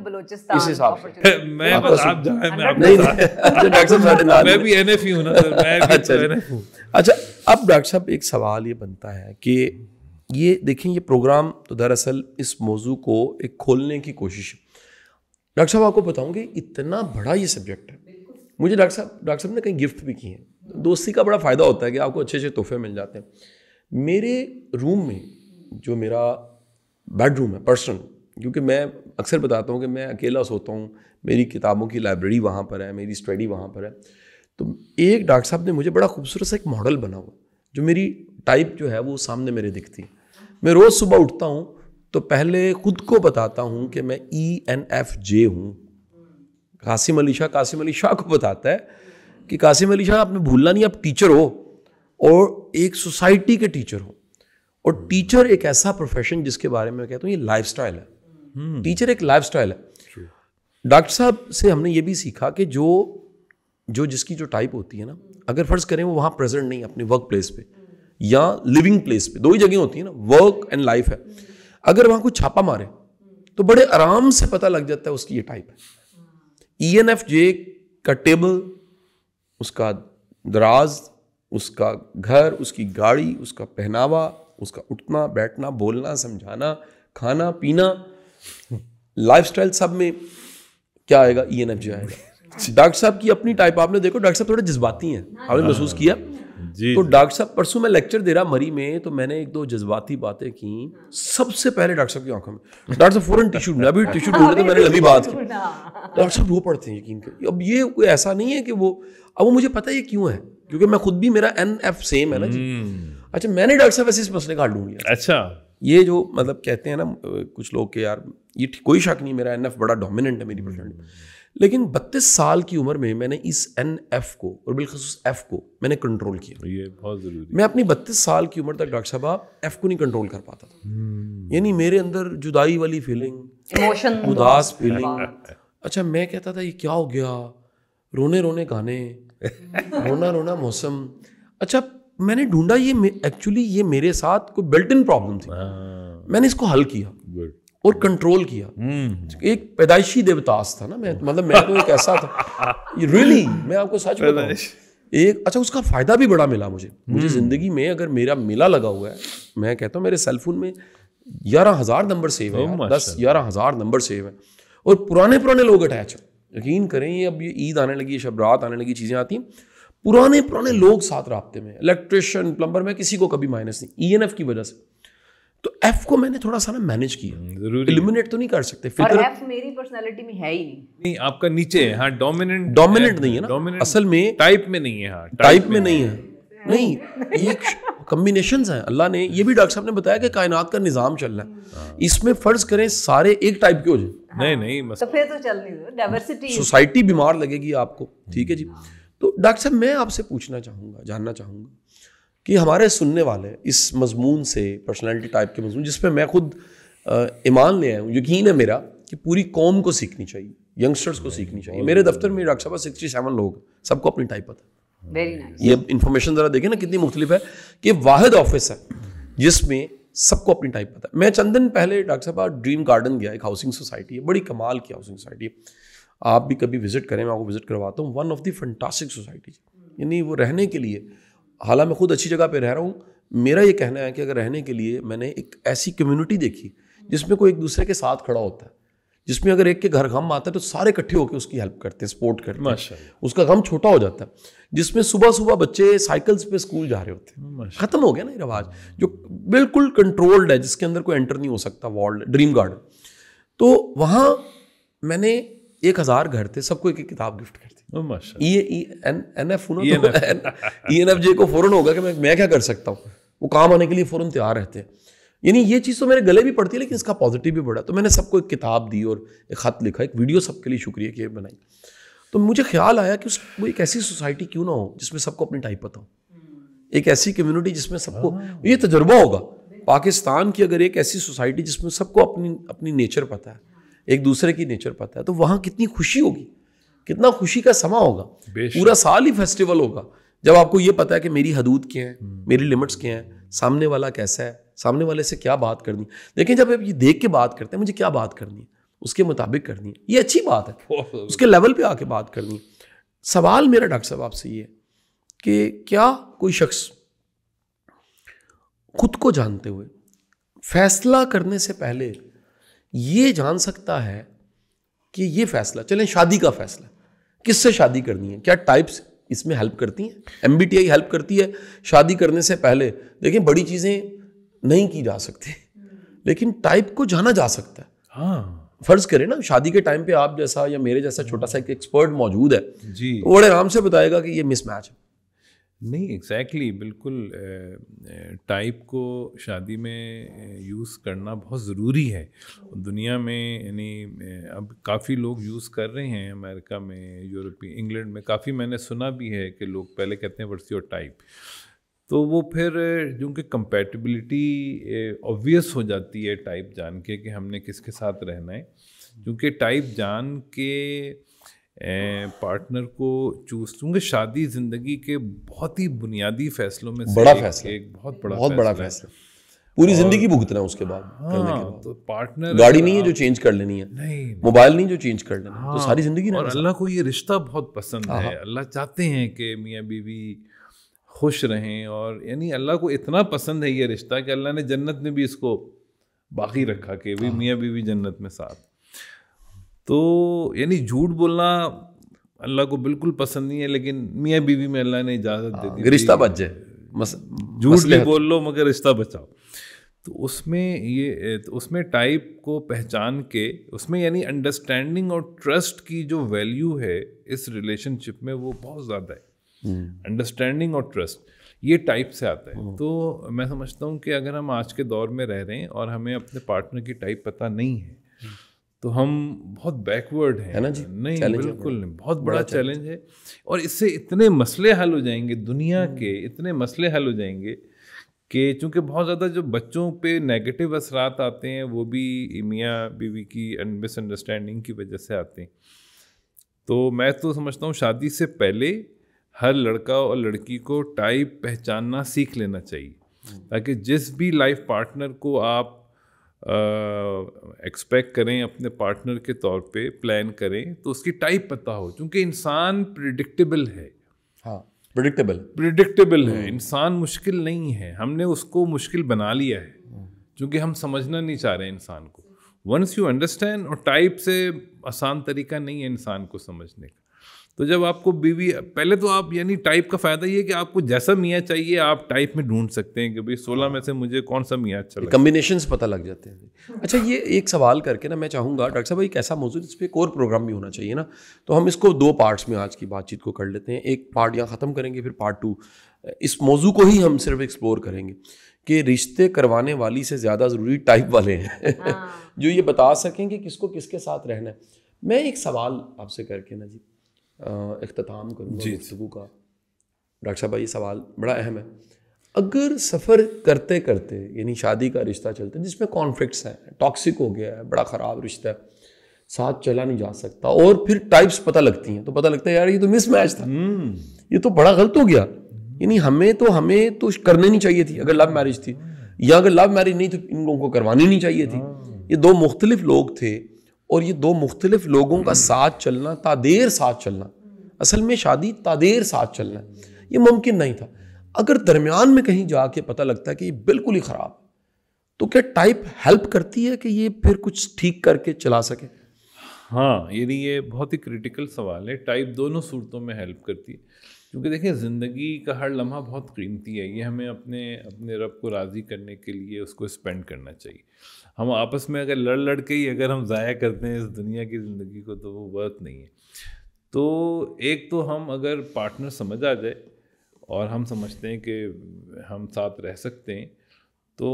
इस हिसाब से मैं बस आप जाएं, मैं आप नहीं डॉक्टर साहब साढ़े नाल, मैं भी एनएफई हूँ ना सर, मैं भी एनएफई हूँ। अच्छा अब डॉक्टर साहब एक सवाल ये बनता है कि ये देखें, ये प्रोग्राम तो दरअसल इस मौजू को एक खोलने की कोशिश है। डॉक्टर साहब आपको बताऊँगी इतना बड़ा ये सब्जेक्ट है, मुझे डॉक्टर साहब डॉक्टर साहब ने कहीं गिफ्ट भी किए हैं, दोस्ती का बड़ा फ़ायदा होता है कि आपको अच्छे अच्छे तोहफे मिल जाते हैं। मेरे रूम में जो मेरा बेडरूम है पर्सनल, क्योंकि मैं अक्सर बताता हूँ कि मैं अकेला सोता हूँ, मेरी किताबों की लाइब्रेरी वहाँ पर है, मेरी स्टडी वहाँ पर है, तो एक डॉक्टर साहब ने मुझे बड़ा खूबसूरत सा एक मॉडल बना हुआ, जो मेरी टाइप जो है वो सामने मेरे दिखती है। मैं रोज़ सुबह उठता हूँ तो पहले खुद को बताता हूँ कि मैं ई एन एफ जे हूँ। कासिम अली शाह कासिम अली शाह को बताता है कि कासिम अली शाह आपने भूलना नहीं, आप टीचर हो और एक सोसाइटी के टीचर हो, और टीचर एक ऐसा प्रोफेशन जिसके बारे में मैं कहता हूँ ये लाइफस्टाइल है, टीचर एक लाइफस्टाइल है। डॉक्टर साहब से हमने ये भी सीखा कि जो जो जिसकी जो टाइप होती है ना, अगर फर्ज करें वो वहाँ प्रेजेंट नहीं अपने वर्क प्लेस पे या लिविंग प्लेस पे, दो ही जगह होती है ना, वर्क एंड लाइफ है, अगर वहाँ कुछ छापा मारे तो बड़े आराम से पता लग जाता है उसकी ये टाइप है। ई एन एफ जे का टेबल, उसका दराज, उसका घर, उसकी गाड़ी, उसका पहनावा, उसका उठना बैठना, बोलना, समझाना, खाना पीना, लाइफस्टाइल सब में क्या आएगा, ईएनएफजे आएगा। डॉक्टर साहब की अपनी टाइप आपने देखो, डॉक्टर साहब थोड़े जज्बाती हैं, आपने महसूस किया जी। तो डॉक्टर साहब, परसों मैं लेक्चर दे रहा मरी में, तो मैंने एक दो जज्बाती बातें की, सबसे पहले डॉक्टर साहब की आंखों में, डॉक्टर साहब फौरन टिश्यू ढूंढा, अभी टिश्यू ढूंढ रहे थे, मैंने लंबी बात की, डॉक्टर साहब रो पड़ते हैं यकीन कर। अब ये कोई ऐसा नहीं है कि वो, अब वो मुझे पता है ये क्यों है, क्योंकि मैं खुद भी, मेरा एन एफ सेम है ना जी। अच्छा, मैंने डॉक्टर साहब ऐसे इस मसले का हल ढूंढ लिया। अच्छा, ये जो मतलब कहते हैं ना कुछ लोग के, यार ये कोई शक नहीं मेरा एन एफ बड़ा डोमिनेंट है मेरी पर्सनैलिटी, लेकिन बत्तीस साल की उम्र में मैंने इस एन एफ को और बिलखसूस एफ को मैंने कंट्रोल किया। ये बहुत ज़रूरी है। मैं अपनी बत्तीस साल की उम्र तक डॉक्टर साहब एफ को नहीं कंट्रोल कर पाता था, यानी मेरे अंदर जुदाई वाली फीलिंग, इमोशन, उदास फीलिंग। अच्छा, मैं कहता था ये क्या हो गया, रोने रोने गाने, रोना रोना मौसम। अच्छा, मैंने ढूंढा ये एक्चुअली ये मेरे साथ कोई बिल्ट इन प्रॉब्लम थी, मैंने इसको हल किया और कंट्रोल किया। hmm. एक पैदाइशी देवतास था ना मैं, मतलब मैं तो एक ऐसा था रियली, मैं आपको सच बताऊं एक। अच्छा, उसका फायदा भी बड़ा मिला मुझे। hmm. मुझे जिंदगी में अगर मेरा मेला लगा हुआ है, मैं कहता हूँ मेरे सेलफोन में ग्यारह हजार नंबर सेव है, oh, दस ग्यारह हजार नंबर सेव है, और पुराने पुराने लोग अटैच है, यकीन करें। ये अब ये ईद आने लगी, शब रात आने लगी, चीजें आती हैं, पुराने पुराने लोग साथ राब्ते में, इलेक्ट्रिशियन, प्लम्बर, में किसी को कभी माइनस नहीं, ई एन एफ की वजह से। तो एफ को मैंने थोड़ा सा ना मैनेज किया, एलिमिनेट तो नहीं कर सकते, और एफ मेरी पर्सनालिटी में है ही नहीं। नहीं, आपका नीचे है, हाँ, डोमिनेंट डोमिनेंट नहीं है ना असल में, टाइप में नहीं है, हाँ, टाइप में नहीं है, नहीं, ये कॉम्बिनेशंस हैं। अल्लाह ने, ये भी डॉक्टर साहब ने बताया कि कायनात का निजाम चल रहा है, इसमें फर्ज करें सारे एक टाइप के हो जाए, नहीं नहीं तो फिर तो चल नहीं, डाइवर्सिटी, सोसाइटी बीमार लगेगी आपको, ठीक है जी। तो डॉक्टर साहब, मैं आपसे पूछना चाहूँगा, जानना चाहूँगा कि हमारे सुनने वाले इस मजमून से, पर्सनालिटी टाइप के मजमून, जिस पे मैं खुद ईमान ले आया हूँ, यकीन है मेरा कि पूरी कौम को सीखनी चाहिए, यंगस्टर्स को सीखनी चाहिए। मेरे दफ्तर में डॉक्टर साहब सड़सठ लोग, सबको अपनी टाइप पता है। Very nice. ये इन्फॉर्मेशन ज़रा देखें ना कितनी मुख्तलिफ है, कि वाहिद ऑफिस है जिसमें सबको अपनी टाइप पता है। मैं चंद दिन पहले डॉक्टर साहब ड्रीम गार्डन गया, एक हाउसिंग सोसाइटी है, बड़ी कमाल की हाउसिंग सोसाइटी है, आप भी कभी विजिट करें, मैं आपको विजिट करवाता हूँ। One of the fantastic societies, यानी वो रहने के लिए, हालांकि मैं खुद अच्छी जगह पे रह रहा हूँ, मेरा ये कहना है कि अगर रहने के लिए मैंने एक ऐसी कम्युनिटी देखी जिसमें कोई एक दूसरे के साथ खड़ा होता है, जिसमें अगर एक के घर गम आता है तो सारे इकट्ठे होकर उसकी हेल्प करते हैं, सपोर्ट करते हैं, उसका गम छोटा हो जाता है, जिसमें सुबह सुबह बच्चे साइकिल्स पे स्कूल जा रहे होते हैं। खत्म हो गया ना ये रिवाज, जो बिल्कुल कंट्रोल्ड है, जिसके अंदर कोई एंटर नहीं हो सकता वर्ल्ड, ड्रीम गार्डन। तो वहाँ मैंने एक हज़ार घर थे, सबको एक एक किताब गिफ्ट कर दी। ई एन एफ जे को फौरन होगा कि मैं, मैं क्या कर सकता हूँ, वो काम आने के लिए फौरन तैयार रहते हैं। यानी ये चीज़ तो मेरे गले भी पड़ती है, लेकिन इसका पॉजिटिव भी बढ़ा। तो मैंने सबको एक किताब दी और एक ख़त लिखा, एक वीडियो सबके लिए शुक्रिया किए बनाई। तो मुझे ख्याल आया कि उस वो एक ऐसी सोसाइटी क्यों ना हो जिसमें सबको अपनी टाइप पता हो, एक ऐसी कम्युनिटी जिसमें सबको ये तजुर्बा होगा। पाकिस्तान की अगर एक ऐसी सोसाइटी जिसमें सबको अपनी अपनी नेचर पता है, एक दूसरे की नेचर पता है, तो वहाँ कितनी खुशी होगी, कितना खुशी का समा होगा, पूरा साल ही फेस्टिवल होगा। जब आपको ये पता है कि मेरी हदूद क्या हैं, मेरी लिमिट्स क्या हैं, सामने वाला कैसा है, सामने वाले से क्या बात करनी। लेकिन जब आप ये देख के बात करते हैं, मुझे क्या बात करनी है, उसके मुताबिक करनी है, ये अच्छी बात है, उसके लेवल पे आके बात करनी है। सवाल मेरा डॉक्टर साहब आपसे ये है कि क्या कोई शख्स खुद को जानते हुए फैसला करने से पहले ये जान सकता है कि ये फैसला, चलें शादी का फैसला, किससे शादी करनी है, क्या टाइप्स इसमें हेल्प करती हैं, एमबीटीआई हेल्प करती है शादी करने से पहले। देखिए बड़ी चीज़ें नहीं की जा सकती, लेकिन टाइप को जाना जा सकता है। हाँ, फर्ज करें ना शादी के टाइम पे आप जैसा या मेरे जैसा छोटा सा एक एक्सपर्ट मौजूद है जी, तो बड़े आराम से बताएगा कि ये मिसमैच है। नहीं, एग्जैक्टली exactly, बिल्कुल टाइप को शादी में यूज़ करना बहुत ज़रूरी है। दुनिया में यानी अब काफ़ी लोग यूज़ कर रहे हैं, अमेरिका में, यूरोपीय, इंग्लैंड में काफ़ी मैंने सुना भी है कि लोग पहले कहते हैं व्हाट्स योर टाइप, तो वो फिर जो कि कंपैटिबिलिटी ऑब्वियस हो जाती है टाइप जान के कि हमने किसके साथ रहना है, क्योंकि टाइप जान के पार्टनर को चूज। क्योंकि शादी ज़िंदगी के बहुत ही बुनियादी फैसलों में बड़ा फैसला, एक बहुत बड़ा बहुत बड़ा फैसला, पूरी ज़िंदगी भुगतना है उसके बाद। हाँ, करने के बाद तो पार्टनर, गाड़ी नहीं है जो चेंज कर लेनी है, नहीं मोबाइल नहीं जो चेंज कर लेना है। हाँ, तो सारी ज़िंदगी। और अल्लाह को ये रिश्ता बहुत पसंद है, अल्लाह चाहते हैं कि मियाँ बीवी खुश रहें, और यानी अल्लाह को इतना पसंद है ये रिश्ता कि अल्लाह ने जन्नत में भी इसको बाकी रखा कि भी मियाँ बीवी जन्नत में साथ। तो यानी झूठ बोलना अल्लाह को बिल्कुल पसंद नहीं है, लेकिन मियाँ बीवी में अल्लाह ने इजाज़त दे दी, रिश्ता बच जाए, झूठ भी बोल लो मगर रिश्ता बचाओ। तो उसमें ये तो उसमें टाइप को पहचान के उसमें यानी अंडरस्टैंडिंग और ट्रस्ट की जो वैल्यू है इस रिलेशनशिप में वो बहुत ज़्यादा है। अंडरस्टैंडिंग और ट्रस्ट ये टाइप से आता है। तो मैं समझता हूँ कि अगर हम आज के दौर में रह रहे हैं और हमें अपने पार्टनर की टाइप पता नहीं है तो हम बहुत बैकवर्ड हैं, है ना जी? नहीं, बिल्कुल नहीं, बहुत बड़ा चैलेंज है। और इससे इतने मसले हल हो जाएंगे, दुनिया के इतने मसले हल हो जाएंगे कि चूँकि बहुत ज़्यादा जो बच्चों पे नेगेटिव असरात आते हैं वो भी मियाँ बीवी की मिसअंडरस्टैंडिंग की वजह से आते हैं। तो मैं तो समझता हूँ शादी से पहले हर लड़का और लड़की को टाइप पहचानना सीख लेना चाहिए, ताकि जिस भी लाइफ पार्टनर को आप एक्सपेक्ट uh, करें अपने पार्टनर के तौर पे प्लान करें तो उसकी टाइप पता हो। क्योंकि इंसान प्रिडिक्टेबल है, हाँ प्रिडिक्टेबल प्रिडिक्टेबल है इंसान, मुश्किल नहीं है, हमने उसको मुश्किल बना लिया है क्योंकि हम समझना नहीं चाह रहे इंसान को। वंस यू अंडरस्टैंड, और टाइप से आसान तरीका नहीं है इंसान को समझने का। तो जब आपको बीवी पहले तो आप यानी टाइप का फ़ायदा ये है कि आपको जैसा मियाँ चाहिए आप टाइप में ढूंढ सकते हैं कि भाई सोलह में से मुझे कौन सा मियाँ अच्छा लगता है, कम्बिनेशंस पता लग जाते हैं। अच्छा, ये एक सवाल करके ना मैं चाहूँगा डॉक्टर साहब, एक ऐसा मौजूद इस पर एक और प्रोग्राम भी होना चाहिए ना, तो हम इसको दो पार्ट्स में आज की बातचीत को कर लेते हैं। एक पार्ट यहाँ ख़त्म करेंगे, फिर पार्ट टू इस मौजू को ही हम सिर्फ एक्सप्लोर करेंगे कि रिश्ते करवाने वाली से ज़्यादा ज़रूरी टाइप वाले हैं जो ये बता सकें कि किसको किसके साथ रहना है। मैं एक सवाल आपसे करके ना जी इख्तिताम करूँगा गुफ्तगू का। डॉक्टर साहब, ये सवाल बड़ा अहम है। अगर सफ़र करते करते यानी शादी का रिश्ता चलता है जिसमें कॉन्फ्लिक्ट्स हैं, टॉक्सिक हो गया है, बड़ा ख़राब रिश्ता है, साथ चला नहीं जा सकता, और फिर टाइप्स पता लगती हैं तो पता लगता है यार ये तो मिसमैच था, ये तो बड़ा गलत हो गया, यानी हमें तो हमें तो करनी नहीं चाहिए थी अगर लव मैरिज थी, या अगर लव मैरिज नहीं तो इन लोगों को करवानी नहीं चाहिए थी। ये दो मुख्तलिफ लोग थे और ये दो मुख्तलिफ लोगों का साथ चलना, तादेर साथ चलना, असल में शादी तादेर साथ चलना है, ये मुमकिन नहीं था। अगर दरमियान में कहीं जाके पता लगता है कि ये बिल्कुल ही ख़राब, तो क्या टाइप हेल्प करती है कि ये फिर कुछ ठीक करके चला सके? हाँ, यानी ये बहुत ही क्रिटिकल सवाल है। टाइप दोनों सूरतों में हेल्प करती है, क्योंकि देखिए ज़िंदगी का हर लम्हा बहुत कीमती है, ये हमें अपने अपने रब को राज़ी करने के लिए उसको स्पेंड करना चाहिए। हम आपस में अगर लड़ लड़ के ही अगर हम ज़ाया करते हैं इस दुनिया की ज़िंदगी को तो वो वर्थ नहीं है। तो एक तो हम अगर पार्टनर समझ आ जाए और हम समझते हैं कि हम साथ रह सकते हैं, तो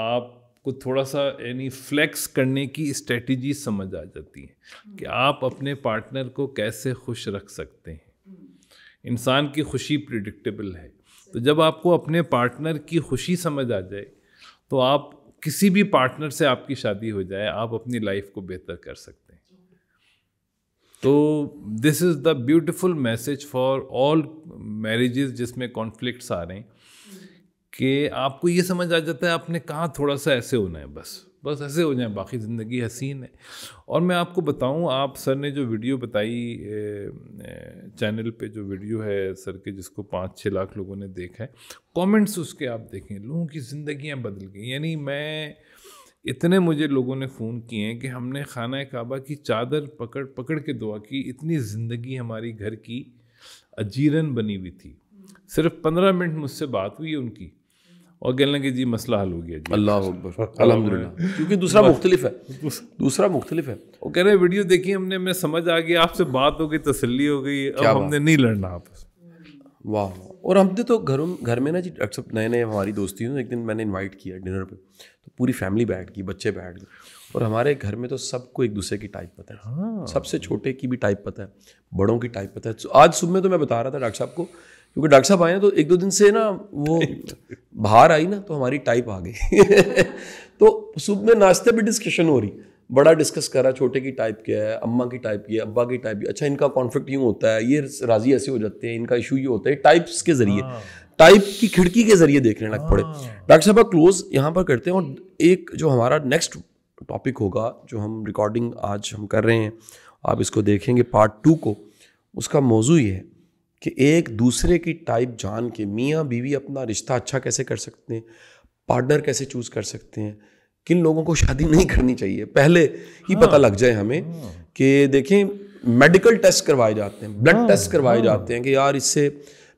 आपको थोड़ा सा यानी फ्लेक्स करने की स्ट्रेटजी समझ आ जाती है कि आप अपने पार्टनर को कैसे खुश रख सकते हैं। इंसान की खुशी प्रिडिक्टेबल है, तो जब आपको अपने पार्टनर की खुशी समझ आ जाए तो आप किसी भी पार्टनर से आपकी शादी हो जाए, आप अपनी लाइफ को बेहतर कर सकते हैं। तो this is the beautiful message for all marriages जिसमें कॉन्फ्लिक्ट्स आ रहे हैं, कि आपको ये समझ आ जाता है आपने कहाँ थोड़ा सा ऐसे होना है, बस बस ऐसे हो जाए, बाकी ज़िंदगी हसीन है। और मैं आपको बताऊं, आप सर ने जो वीडियो बताई चैनल पे, जो वीडियो है सर के जिसको पाँच छः लाख लोगों ने देखा है, कमेंट्स उसके आप देखें, लोगों की ज़िंदगियां बदल गई। यानी मैं इतने मुझे लोगों ने फ़ोन किए हैं कि हमने खाना काबा की चादर पकड़ पकड़ के दुआ की, इतनी ज़िंदगी हमारी घर की अजीरन बनी हुई थी। सिर्फ पंद्रह मिनट मुझसे बात हुई उनकी और कहने लगे जी मसला हल हो गया जी, अल्लाह अकबर, अल्हम्दुलिल्लाह, क्योंकि दूसरा मुख्तलिफ है, दूसरा मुख्तलिफ है। वो कह रहे वीडियो देखिए हमने, मैं समझ आ गया, आपसे बात हो गई, तसल्ली हो गई, अब हमने नहीं लड़ना आपस। वाह। और हमने तो घरों घर में ना जी सब नए नए हमारी दोस्ती हुई, एक दिन मैंने इन्वाइट किया डिनर पे, तो पूरी फैमिली बैठ गई, बच्चे बैठ गए, और हमारे घर में तो सबको एक दूसरे की टाइप पता है, हाँ। सबसे छोटे की भी टाइप पता है, बड़ों की टाइप पता है। आज सुबह तो मैं बता रहा था डॉक्टर साहब को, क्योंकि डॉक्टर साहब आए हैं तो एक दो दिन से ना वो बाहर आई ना, तो हमारी टाइप आ गई तो सुबह में नाश्ते पे डिस्कशन हो रही, बड़ा डिस्कस कर रहा छोटे की टाइप क्या है, अम्मा की टाइप क्या है, अब्बा की टाइप, अच्छा इनका कॉन्फ्लिक्ट यूँ होता है, ये राज़ी ऐसे हो जाते हैं, इनका इशू ये होता है, टाइप्स के ज़रिए, टाइप की खिड़की के ज़रिए देखने लग पड़े। डॉक्टर साहब आप क्लोज़ यहाँ पर करते हैं, और एक जो हमारा नेक्स्ट टॉपिक होगा जो हम रिकॉर्डिंग आज हम कर रहे हैं, आप इसको देखेंगे पार्ट टू को, उसका मौजू ये है कि एक दूसरे की टाइप जान के मियाँ बीवी अपना रिश्ता अच्छा कैसे कर सकते हैं, पार्टनर कैसे चूज़ कर सकते हैं, किन लोगों को शादी नहीं करनी चाहिए, पहले ही हाँ, पता लग जाए हमें हाँ, कि देखें मेडिकल टेस्ट करवाए जाते हैं, ब्लड टेस्ट करवाए जाते हैं कि यार इससे,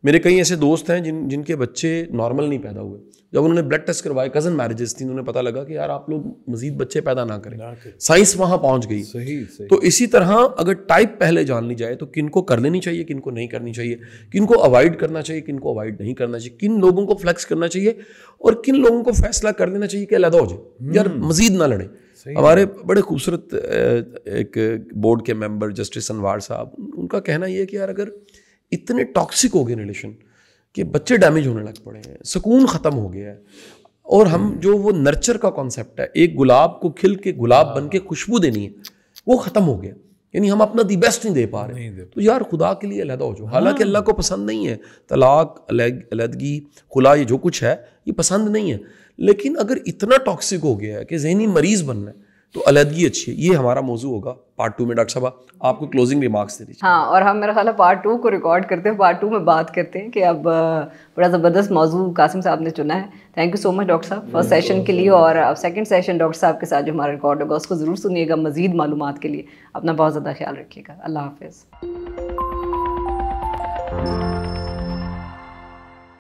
मेरे कई ऐसे दोस्त हैं जिन जिनके बच्चे नॉर्मल नहीं पैदा हुए, जब उन्होंने ब्लड टेस्ट करवाए, कज़न मैरिजेस थी, उन्हें पता लगा कि यार आप लोग मजीद बच्चे पैदा ना करें, साइंस वहाँ पहुँच गई। सही, सही। तो इसी तरह अगर टाइप पहले जान ली जाए तो किनको कर लेनी चाहिए, किनको नहीं करनी चाहिए, किनको अवॉइड करना चाहिए, किनको अवॉइड नहीं करना चाहिए, किन लोगों को फ्लेक्स करना चाहिए और किन लोगों को फैसला कर लेना चाहिए कि अलहदा हो जाए यार, मजीद ना लड़े। हमारे बड़े खूबसूरत एक बोर्ड के मेंबर जस्टिस अनवार साहब, उनका कहना यह है कि यार अगर इतने टॉक्सिक हो गए रिलेशन कि बच्चे डैमेज होने लग पड़े हैं, सुकून ख़त्म हो गया है, और हम जो वो नर्चर का कॉन्सेप्ट है, एक गुलाब को खिल के गुलाब बन के खुशबू देनी है, वो ख़त्म हो गया, यानी हम अपना दी बेस्ट नहीं दे पा रहे, तो यार खुदा के लिए अलहदा हो जाओ। हालांकि अल्लाह को पसंद नहीं है तलाक, अलहदगी, खुला, ये जो कुछ है ये पसंद नहीं है, लेकिन अगर इतना टॉक्सिक हो गया है कि जहनी मरीज़ बनना है तो अलहदगी अच्छी है। ये हमारा मौजू होगा पार्ट टू में। डॉक्टर साहब आपको क्लोजिंग रिमार्क्स दे दीजिए। हाँ, और हम मेरा ख्याल है पार्ट टू को रिकॉर्ड करते हैं, पार्ट टू में बात करते हैं कि अब बड़ा ज़बरदस्त मौजू कासिम साहब ने चुना है। Thank you so much doctor साहब फर्स्ट सेशन के लिए, और अब सेकेंड सेशन डॉक्टर साहब के साथ जो हमारा रिकॉर्ड होगा उसको ज़रूर सुनिएगा। मज़ीद मालूमात के लिए अपना बहुत ज़्यादा ख्याल रखिएगा। अल्लाह हाफिज़।